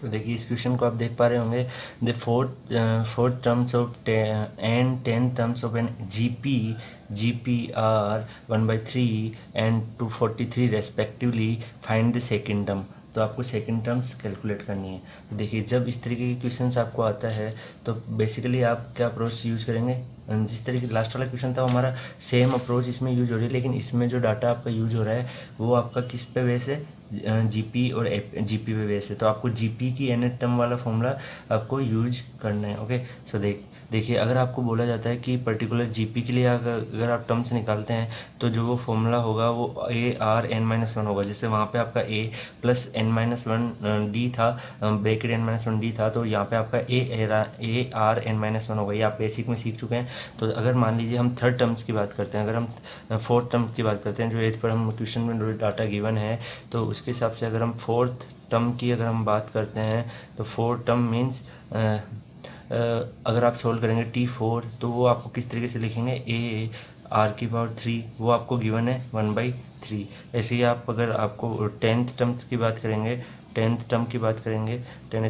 तो देखिए इस क्वेश्चन को आप देख पा रहे होंगे, the fourth terms of and 10 terms of an GP are 1/3 and 243 respectively, find the second term. तो आपको सेकंड टर्म्स कैलकुलेट करनी है। तो देखिए जब इस तरीके के क्वेश्चंस आपको आता है तो बेसिकली आप क्या अप्रोच यूज़ करेंगे, जिस तरीके लास्ट वाला क्वेश्चन था हमारा सेम अप्रोच इसमें यूज हो रही है, लेकिन इसमें जो डाटा आपका यूज हो रहा है वो आपका किस पे बेस है, GP और GP पे बेस है। तो आपको GP की nth टर्म वाला फॉर्मूला आपको यूज करना है। ओके, सो देखिए अगर आपको बोला जाता है कि पर्टिकुलर GP के लिए अगर आप टर्म्स निकालते हैं तो जो वो फॉर्मूला होगा वो AR n - 1 होगा। जैसे वहाँ पे आपका A + n - 1 D था, ब्रैकेट n - 1 D था, तो यहाँ पे आपका AR n - 1 होगा। ये आप बेसिक में सीख चुके हैं। तो अगर मान लीजिए हम थर्ड टर्म्स की बात करते हैं, अगर हम फोर्थ टर्म की बात करते हैं जो एज पर हम क्वेश्चन में डाटा गिवन है तो उसके हिसाब से अगर हम फोर्थ टर्म की अगर हम बात करते हैं तो फोर्थ टर्म मीन्स अगर आप सोल्व करेंगे T4 तो वो आपको किस तरीके से लिखेंगे A r³ वो आपको गिवन है 1/3। ऐसे ही आप अगर आपको टेंथ टर्म की बात करेंगे देन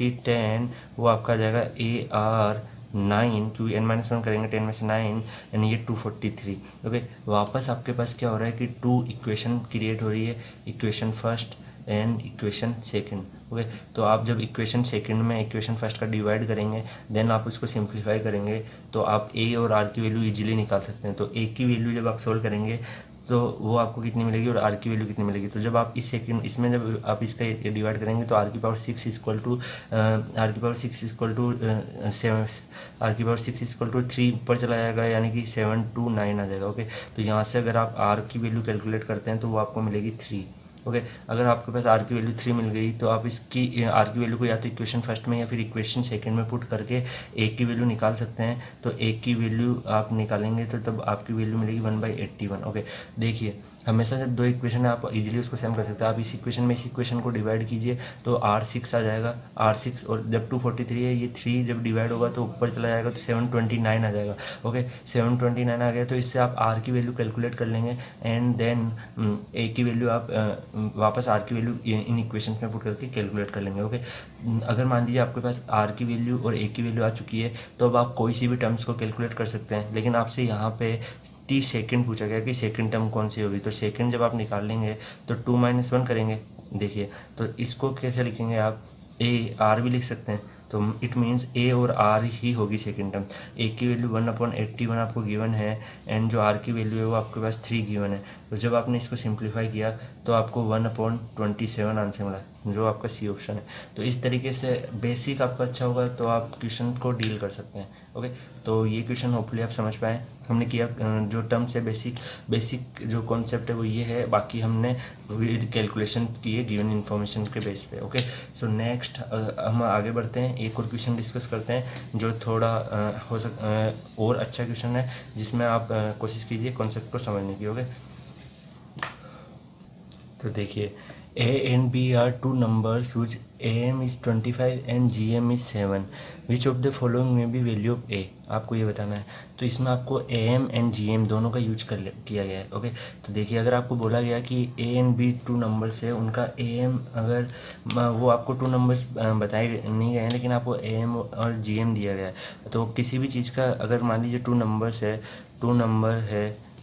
T10 वो आपका आ जाएगा AR 9 क्योंकि n - 1 करेंगे 10 में से 9 एंड ये 243। ओके, वापस आपके पास क्या हो रहा है कि 2 इक्वेशन क्रिएट हो रही है, equation first and equation second. Okay, तो आप जब इक्वेशन सेकंड में इक्वेशन फर्स्ट का डिवाइड करेंगे देन आप उसको सिंप्लीफाई करेंगे तो आप A और R की वैल्यू इजीली निकाल सकते हैं। तो A की वैल्यू जब आप सोल्व करेंगे तो वो आपको कितनी मिलेगी और R की वैल्यू कितनी मिलेगी, तो जब आप इसमें जब आप इसका डिवाइड करेंगे तो R³ 6 = 3 ऊपर चला जाएगा यानी कि 729 आ जाएगा। ओके, तो यहाँ से अगर आप R की वैल्यू कैलकुलेट करते हैं तो वो आपको मिलेगी 3। ओके, अगर आपके पास R की वैल्यू 3 मिल गई तो आप इसकी R की वैल्यू को या तो इक्वेशन फर्स्ट में या फिर इक्वेशन सेकंड में पुट करके A की वैल्यू निकाल सकते हैं। तो A की वैल्यू आप निकालेंगे तो तब आपकी वैल्यू मिलेगी 1/81। ओके, देखिए हमेशा जब 2 इक्वेशन है आप इजीली उसको सेम कर सकते हैं। आप इस इक्वेशन में इस इक्वेशन को डिवाइड कीजिए तो R6 आ जाएगा, R6 और जब 243 है ये 3 जब डिवाइड होगा तो ऊपर चला जाएगा तो 729 आ जाएगा। ओके, 729 आ गया तो इससे आप R की वैल्यू कैलकुलेट कर लेंगे एंड देन A की वैल्यू आप वापस R की वैल्यू इन इक्वेशन में पुट करके कैलकुलेट कर लेंगे। ओके, अगर मान लीजिए आपके पास R की वैल्यू और A की वैल्यू आ चुकी है तो अब आप कोई सी भी टर्म्स को कैलकुलेट कर सकते हैं, लेकिन आपसे यहाँ पे T2 पूछा गया कि सेकंड टर्म कौन सी होगी। तो सेकंड जब आप निकालेंगे तो 2 - 1 करेंगे। देखिए तो इसको कैसे लिखेंगे आप, AR भी लिख सकते हैं तो इट मीन्स A और R ही होगी सेकेंड टर्म। A की वैल्यू 1/81 आपको गिवन है एंड जो R की वैल्यू है वो आपके पास 3 गिवन है। तो जब आपने इसको सिंप्लीफाई किया तो आपको 1/27 आंसर मिला जो आपका सी ऑप्शन है। तो इस तरीके से बेसिक आपका अच्छा होगा तो आप क्वेश्चन को डील कर सकते हैं। ओके, तो ये क्वेश्चन होपफुली आप समझ पाएँ। हमने किया जो टर्म्स है बेसिक जो कॉन्सेप्ट है वो ये है, बाकी हमने कैलकुलेशन किए गिवन इन्फॉर्मेशन के बेस पे। ओके, सो नेक्स्ट हम आगे बढ़ते हैं, एक और क्वेश्चन डिस्कस करते हैं जो थोड़ा हो सक और अच्छा क्वेश्चन है जिसमें आप कोशिश कीजिए कॉन्सेप्ट को समझने की। ओके, तो देखिए A and B are two numbers whose AM is 25 and GM is 7. Which of the following may be value of A? आपको ये बताना है। तो इसमें आपको AM and GM दोनों का यूज किया गया है। ओके, तो देखिए अगर आपको बोला गया कि A and B two numbers है, उनका AM अगर वो आपको टू नंबर्स बताए नहीं गए हैं लेकिन आपको AM और GM दिया गया है, तो किसी भी चीज़ का अगर मान लीजिए टू नंबर है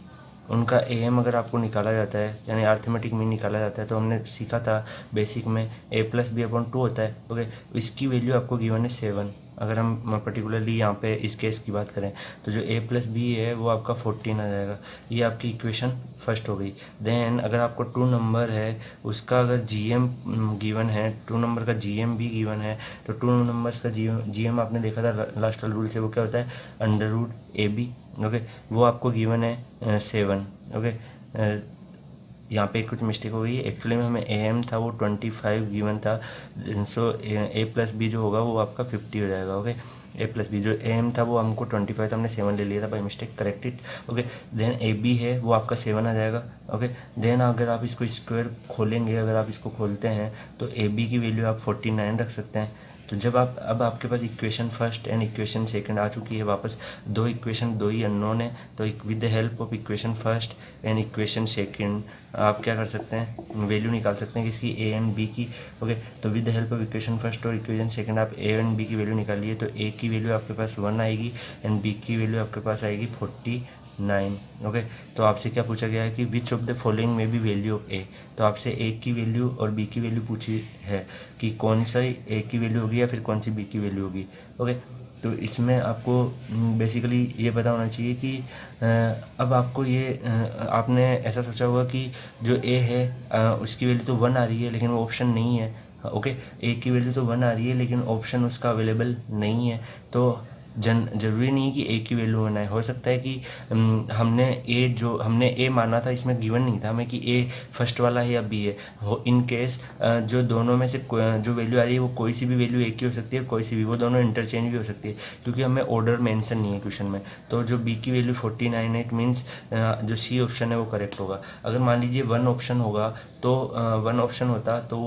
उनका AM अगर आपको निकाला जाता है यानी अर्थमेटिक मीन निकाला जाता है, तो हमने सीखा था बेसिक में A + B/2 होता है। ओके, इसकी वैल्यू आपको गिवन है 7। अगर हम पर्टिकुलरली यहाँ पे इस केस की बात करें तो जो A + B है वो आपका 14 आ जाएगा। ये आपकी इक्वेशन फर्स्ट हो गई। देन अगर आपको टू नंबर है उसका अगर GM गिवन है, टू नंबर का GM भी गिवन है, तो टू नंबर्स का GM आपने देखा था लास्ट वाला रूल से, वो क्या होता है √AB। ओके, वो आपको गिवन है 7। ओके, यहाँ पे कुछ मिस्टेक हो गई, एक्चुअली में हमें AM था वो 25 गिवन था, सो A + B जो होगा वो आपका 50 हो जाएगा। ओके, A + B जो AM था वो हमको 25 था, हमने 7 ले लिया था by mistake, correct it. Okay, then AB है वो आपका 7 आ जाएगा। ओके, देन अगर आप इसको स्क्वायर खोलेंगे, अगर आप इसको खोलते हैं तो AB की वैल्यू आप 49 रख सकते हैं। तो जब आप अब आपके पास equation first and equation second आ चुकी है, वापस दो इक्वेशन दो ही अननोन है, तो with the help of equation first and equation second आप क्या कर सकते हैं, वैल्यू निकाल सकते हैं किसकी, A एंड B की। ओके, तो with the help of equation first और इक्वेशन सेकंड आप A एंड B की वैल्यू निकालिए, तो A की वैल्यू आपके पास 1 आएगी एंड B की वैल्यू आपके पास आएगी 49। ओके, तो आपसे क्या पूछा गया है कि विच ऑफ द फॉलोइंग में बी वैल्यू ऑफ A, तो आपसे A की वैल्यू और B की वैल्यू पूछी है कि कौन सा A की वैल्यू होगी या फिर कौन सी B की वैल्यू होगी। ओके, तो इसमें आपको बेसिकली ये पता होना चाहिए कि अब आपको ये आपने ऐसा सोचा होगा कि जो A है उसकी वैल्यू तो 1 आ रही है लेकिन वो ऑप्शन नहीं है। ओके, A की वैल्यू तो 1 आ रही है लेकिन ऑप्शन उसका अवेलेबल नहीं है, तो जरूरी नहीं कि A की वैल्यू होना है, हो सकता है कि हमने A माना था इसमें गिवन नहीं था हमें कि A फर्स्ट वाला है या B है। इन केस जो दोनों में से जो वैल्यू आ रही है वो कोई सी भी वैल्यू A की हो सकती है, कोई सी भी, वो दोनों इंटरचेंज भी हो सकती है क्योंकि हमें ऑर्डर मेंशन नहीं है क्वेश्चन में। तो जो B की वैल्यू 49 इट मीन्स जो C ऑप्शन है वो करेक्ट होगा। अगर मान लीजिए 1 ऑप्शन होगा तो 1 ऑप्शन होता तो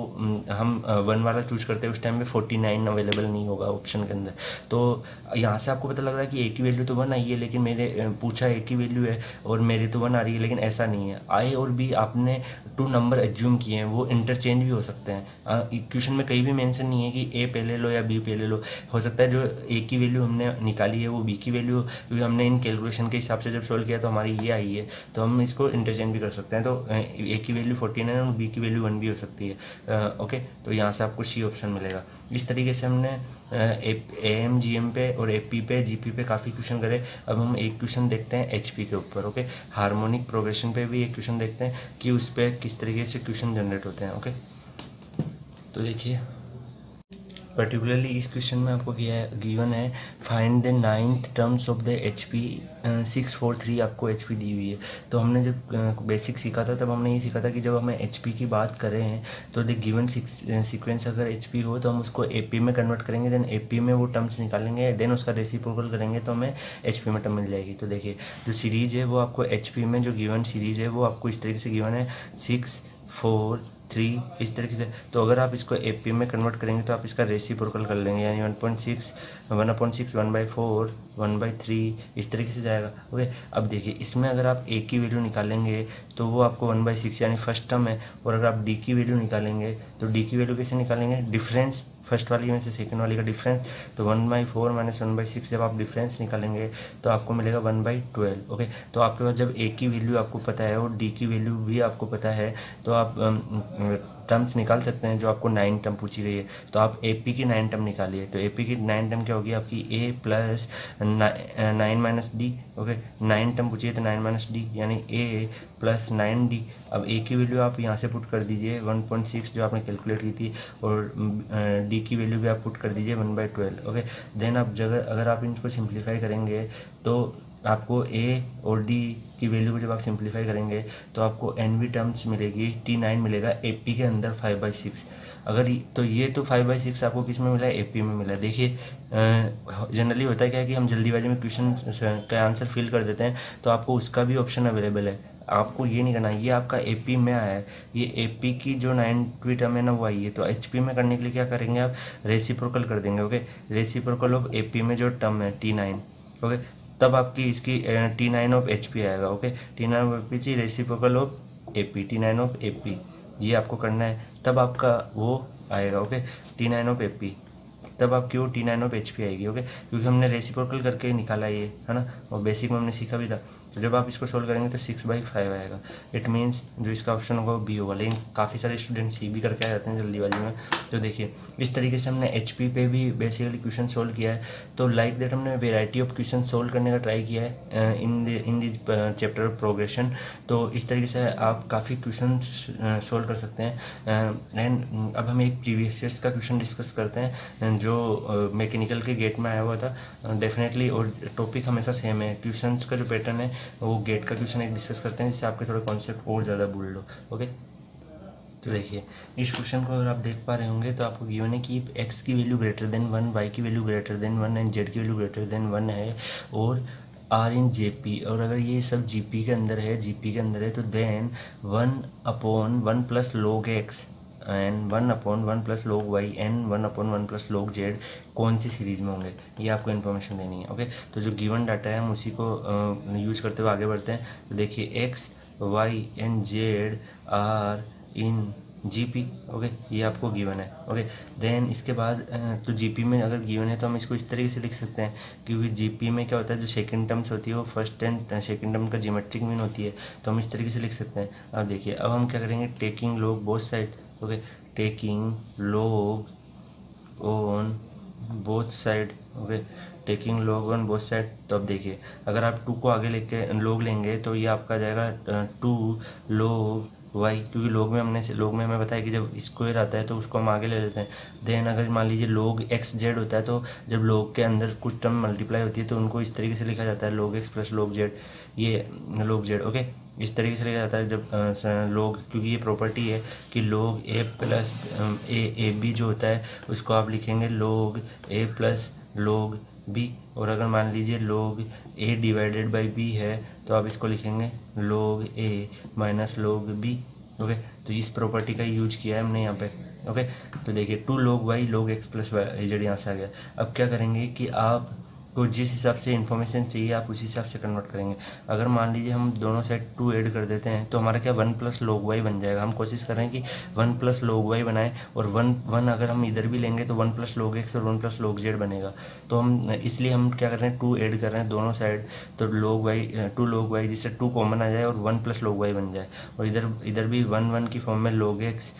हम 1 वाला चूज करते, उस टाइम में 49 अवेलेबल नहीं होगा ऑप्शन के अंदर। तो यहाँ से आपको पता लग रहा है कि A की वैल्यू तो 1 आई है लेकिन मेरे पूछा A की वैल्यू है और मेरे तो 1 आ रही है, लेकिन ऐसा नहीं है। A और B आपने टू नंबर एज्यूम किए हैं, वो इंटरचेंज भी हो सकते हैं, इक्वेशन में कहीं भी मेंशन नहीं है कि A पहले लो या B पहले लो। हो सकता है जो A की वैल्यू हमने निकाली है वो B की वैल्यू, क्योंकि हमने इन कैलकुलेशन के हिसाब से जब सॉल्व किया तो हमारी ये आई है, तो हम इसको इंटरचेंज भी कर सकते हैं। तो A की वैल्यू 49 और B की वैल्यू 1 भी हो सकती है। ओके, तो यहाँ से आपको C ऑप्शन मिलेगा। इस तरीके से हमने AM GM पे और AP पे GP पे काफ़ी क्वेश्चन करे। अब हम एक क्वेश्चन देखते हैं HP के ऊपर। ओके, हार्मोनिक प्रोग्रेशन पे भी एक क्वेश्चन देखते हैं कि उस पर किस तरीके से क्वेश्चन जनरेट होते हैं। ओके, तो देखिए पर्टिकुलरली इस क्वेश्चन में आपको गिवन है find the 9th terms of the HP 643 आपको HP दी हुई है। तो हमने जब बेसिक सीखा था तब हमने ये सीखा था कि जब हमें HP की बात कर रहे हैं तो द गिवन सीक्वेंस अगर HP हो तो हम उसको AP में कन्वर्ट करेंगे, देन AP में वो टर्म्स निकालेंगे, देन उसका रेसिप्रोकल करेंगे तो हमें HP में टर्म मिल जाएगी। तो देखिए जो सीरीज़ है वो आपको HP में जो गिवन सीरीज़ है वो आपको इस तरीके से गिवन है 6, 4, 3 इस तरीके से। तो अगर आप इसको AP में कन्वर्ट करेंगे तो आप इसका रेसिप्रोकल कर लेंगे यानी 1/6, 1/4, 1/3 इस तरीके से जाएगा। ओके, अब देखिए इसमें अगर आप A की वैल्यू निकालेंगे तो वो आपको 1/6 यानी फर्स्ट टर्म है, और अगर आप D की वैल्यू निकालेंगे तो D की वैल्यू कैसे निकालेंगे, डिफरेंस फर्स्ट वाली में से सेकंड वाली का डिफरेंस, तो 1/4 माइनस 1/6 जब आप डिफरेंस निकालेंगे तो आपको मिलेगा 1/12। ओके, तो आपके पास जब ए की वैल्यू आपको पता है और डी की वैल्यू भी आपको पता है तो आप टर्म्स निकाल सकते हैं। जो आपको 9 टर्म पूछी गई है तो आप ए पी की 9 टर्म निकालिए। तो ए पी की 9 टर्म क्या होगी आपकी, A plus 9 minus D. Okay, 9 term पूछिए तो 9 माइनस डी यानी ए प्लस 9 डी। अब ए की वैल्यू आप यहाँ से पुट कर दीजिए 1.6 जो आपने कैलकुलेट की थी और डी की वैल्यू भी आप पुट कर दीजिए 1/12। ओके, देन आप जगह अगर आप इनको सिंप्लीफाई करेंगे तो आपको ए और डी की वैल्यू को जब आप सिंप्लीफाई करेंगे तो आपको एनवी टर्म्स मिलेगी, T9 मिलेगा एपी के अंदर 5/6। अगर तो ये तो 5/6 आपको किस में मिला है, एपी में मिला है। देखिए जनरली होता है क्या है कि हम जल्दीबाजी में क्वेश्चन का आंसर फिल कर देते हैं, तो आपको उसका भी ऑप्शन अवेलेबल है। आपको ये नहीं करना, ये आपका एपी में आया है, ये एपी की जो 9वीं टर्म है ना वो आई है। तो एचपी में करने के लिए क्या करेंगे आप, रेसिप्रोकल कर देंगे। ओके, रेसिप्रोकल ऑफ एपी में जो टर्म है T9। ओके, तब आपकी इसकी T9 ऑफ HP आएगा। ओके, T9 of HP reciprocal of AP, T9 of AP ये आपको करना है, तब आपका वो आएगा। ओके, T9 ऑफ AP तब आपकी वो T9 ऑफ HP आएगी। ओके, क्योंकि हमने रेसिप्रोकल करके निकाला ये, है ना, और बेसिक में हमने सीखा भी था। तो जब आप इसको सोल्व करेंगे तो 6/5 आएगा। इट मीन्स जो इसका ऑप्शन होगा वो बी होगा, लेकिन काफ़ी सारे स्टूडेंट सी भी करके आ जाते हैं जल्दीबाजी में। तो देखिए इस तरीके से हमने एचपी पे भी बेसिकली क्वेश्चन सोल्व किया है। तो लाइक दैट हमने वेराइटी ऑफ क्वेश्चन सोल्व करने का ट्राई किया है in this chapter of progression. तो इस तरीके से आप काफ़ी क्वेश्चन सोल्व कर सकते हैं। एंड अब हम एक प्रीवियस ईयर्स का क्वेश्चन डिस्कस करते हैं जो मैकेनिकल के गेट में आया हुआ था डेफिनेटली, और टॉपिक हमेशा सेम है। क्वेश्चन का जो पैटर्न है वो गेट का क्वेश्चन एक डिस्कस करते हैं, जिससे आपके थोड़ा कॉन्सेप्ट और ज़्यादा बुल्ड हो। ओके, तो देखिए इस क्वेश्चन को अगर आप देख पा रहे होंगे तो आपको गिवन है कि एक्स की वैल्यू >1, वाई की वैल्यू >1 एंड जेड की वैल्यू >1 है और आर इन जे पी, और अगर ये सब जी पी के अंदर है तो then 1/1 plus log X and 1/1 plus log y and 1/1 plus log z कौन सी सीरीज़ में होंगे, ये आपको इन्फॉर्मेशन देनी है। ओके, तो जो गिवन डाटा है हम उसी को यूज करते हुए आगे बढ़ते हैं। तो देखिए x, y and z are in GP। Okay, ये आपको गिवन है। ओके, देन इसके बाद तो GP में अगर गिवन है तो हम इसको इस तरीके से लिख सकते हैं, क्योंकि GP में क्या होता है जो सेकंड टर्म्स होती है वो फर्स्ट एंड सेकंड टर्म का ज्योमेट्रिक मीन होती है, तो हम इस तरीके से लिख सकते हैं। अब देखिए अब हम क्या करेंगे, taking log both side. Okay, taking log on both side. Okay, taking log on both side. तो अब देखिए अगर आप 2 को आगे लेके लॉग लेंगे तो ये आपका जाएगा 2 लॉग वाई, क्योंकि लोग में हमें बताया कि जब स्क्वायर आता है तो उसको हम आगे ले लेते हैं। देन अगर मान लीजिए लोग एक्स जेड होता है तो जब लोग के अंदर कुछ टर्म मल्टीप्लाई होती है तो उनको इस तरीके से लिखा जाता है लोग एक्स प्लस लोग जेड, ये लोग जेड। ओके, इस तरीके से लिखा जाता है जब लोग, क्योंकि ये प्रॉपर्टी है कि लोग ए प्लस ए बी जो होता है उसको आप लिखेंगे लोग ए प्लस लोग बी, और अगर मान लीजिए लोग ए डिवाइडेड बाई बी है तो आप इसको लिखेंगे लोग ए माइनस लोग बी। ओके, तो इस प्रॉपर्टी का यूज किया है हमने यहाँ पे। ओके, तो देखिए 2 लोग वाई लोग एक्स प्लस वाई जेड यहाँ से आ गया। अब क्या करेंगे कि आप को जिस हिसाब से इन्फॉर्मेशन चाहिए आप उसी हिसाब से कन्वर्ट करेंगे। अगर मान लीजिए हम दोनों साइड 2 ऐड कर देते हैं तो हमारा क्या 1 प्लस log y बन जाएगा। हम कोशिश कर रहे हैं कि 1 प्लस log y बनाएं, और 1 अगर हम इधर भी लेंगे तो 1 प्लस log x और 1 प्लस log z बनेगा। तो हम इसलिए हम क्या कर रहे हैं 2 ऐड कर रहे हैं दोनों साइड, तो log y 2 log y जिससे 2 कॉमन आ जाए और 1 प्लस log y बन जाए, और इधर भी 1 की फॉर्म में log x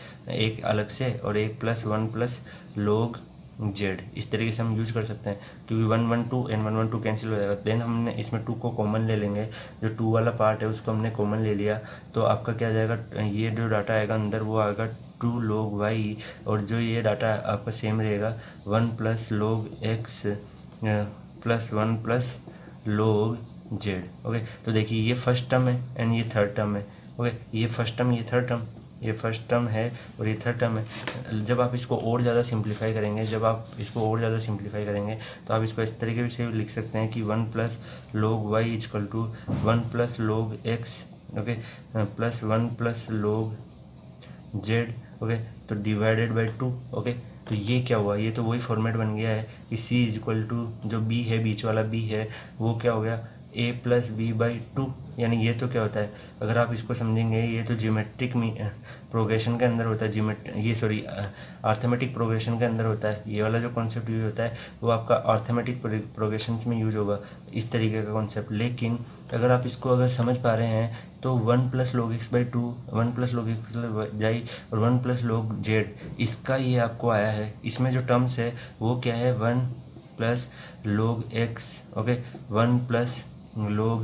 एक अलग से और 1 प्लस 1 प्लस log जेड, इस तरीके से हम यूज कर सकते हैं क्योंकि 1 1 2 एंड 1 1 2 कैंसिल हो जाएगा। देन हमने इसमें 2 को कॉमन ले लेंगे, जो 2 वाला पार्ट है उसको हमने कॉमन ले लिया, तो आपका क्या जाएगा ये जो डाटा आएगा अंदर वो आएगा 2 log y, और जो ये डाटा आपका सेम रहेगा 1 plus log x plus 1 plus log z। Okay, तो देखिए ये फर्स्ट टर्म है एंड ये थर्ड टर्म है। ओके, ये फर्स्ट टर्म, ये थर्ड टर्म, ये फर्स्ट टर्म है और ये थर्ड टर्म है। जब आप इसको और ज़्यादा सिंप्लीफाई करेंगे तो आप इसको इस तरीके से लिख सकते हैं कि 1 plus log y is equal to 1 plus log x okay plus 1 plus log z okay तो डिवाइडेड बाई 2। ओके, तो ये क्या हुआ, ये तो वही फॉर्मेट बन गया है कि c इज इक्वल टू जो b है बीच वाला b है वो क्या हो गया ए प्लस बी बाई टू, यानी ये तो क्या होता है, अगर आप इसको समझेंगे ये तो ज्योमेट्रिक प्रोग्रेशन के अंदर होता है, अर्थमेटिक प्रोग्रेशन के अंदर होता है। ये वाला जो कॉन्सेप्ट यूज होता है वो आपका अर्थमेटिक प्रोग्रेशन में यूज होगा इस तरीके का कॉन्सेप्ट। लेकिन अगर आप इसको अगर समझ पा रहे हैं तो 1 plus log x/2, 1 plus log x/y और 1 प्लस log z, इसका ये आपको आया है। इसमें जो टर्म्स है वो क्या है, 1 plus log x, okay, 1 plus log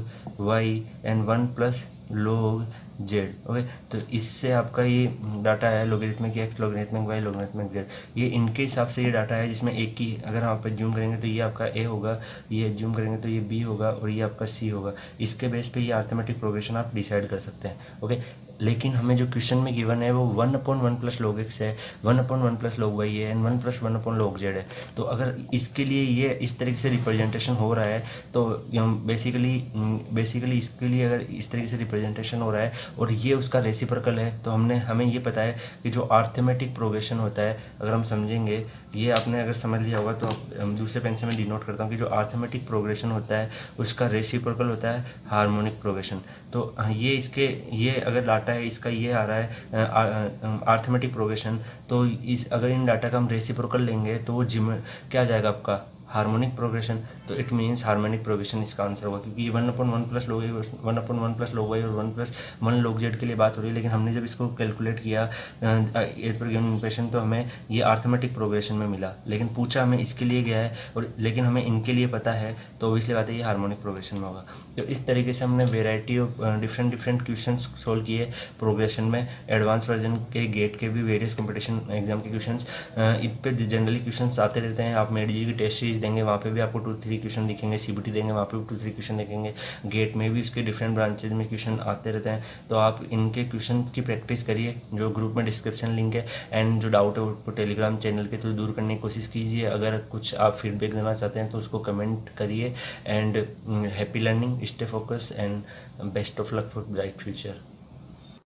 y and 1 plus log z, okay. तो इससे आपका ये डाटा आया है, logarithmic x, logarithmic y, logarithmic z, ये इनके हिसाब से ये डाटा है, जिसमें एक की अगर आप एज्यूम करेंगे तो ये आपका a होगा, ये एज्यूम करेंगे तो ये b होगा और ये आपका c होगा। इसके बेस पे ये अर्थमेटिक प्रोग्रेशन आप डिसाइड कर सकते हैं, ओके। लेकिन हमें जो क्वेश्चन में गिवन है वो 1/1 प्लस log x है, 1/1 प्लस log y है एंड 1/1 log z है। तो अगर इसके लिए ये इस तरीके से रिप्रेजेंटेशन हो रहा है तो हम बेसिकली इसके लिए अगर इस तरीके से रिप्रेजेंटेशन हो रहा है और ये उसका रेसिप्रोकल है, तो हमें ये पता है कि जो अर्थमेटिक प्रोग्रेशन होता है, अगर हम समझेंगे, ये आपने अगर समझ लिया होगा तो हम दूसरे पेन से मैं डिनोट करता हूँ कि जो अर्थमेटिक प्रोग्रेशन होता है उसका रेसिप्रोकल होता है हार्मोनिक प्रोग्रेशन। तो ये इसके ये अगर डाटा है इसका ये आ रहा है अर्थमेटिक प्रोग्रेशन, तो इस अगर इन डाटा का हम रेसिप्रोकल लेंगे तो वो क्या आ जाएगा आपका, हार्मोनिक प्रोग्रेशन। तो इट मीन्स हार्मोनिक प्रोग्रेशन इसका आंसर होगा, क्योंकि 1/1 प्लस log y और 1/1 log z के लिए बात हो रही है। लेकिन हमने जब इसको कैलकुलेट किया एज पर गिवन इक्वेशन तो हमें ये अर्थमेटिक प्रोग्रेशन में मिला, लेकिन पूछा हमें इसके लिए गया है और लेकिन हमें इनके लिए पता है तो ऑब्वियसली बात है ये हार्मोनिक प्रोग्रेशन में होगा। तो इस तरीके से हमने variety of different question solve किए प्रोग्रेशन में, एडवांस वर्जन के गेट के भी वेरियस कॉम्पिटिशन एग्जाम के क्वेश्चन, इन पर जनरली क्वेश्चन आते रहते हैं। आप मेडिजी की टेस्ट सीरीज देंगे वहाँ पे भी आपको 2-3 क्वेश्चन दिखेंगे, सीबीटी देंगे वहाँ पे भी 2-3 क्वेश्चन दिखेंगे, गेट में भी उसके डिफरेंट ब्रांचेज में क्वेश्चन आते रहते हैं। तो आप इनके क्वेश्चन की प्रैक्टिस करिए, जो ग्रुप में डिस्क्रिप्शन लिंक है एंड जो डाउट है उसको टेलीग्राम चैनल के थ्रू दूर करने की कोशिश कीजिए। अगर कुछ आप फीडबैक देना चाहते हैं तो उसको कमेंट करिए and happy learning, stay focus and best of luck for bright future.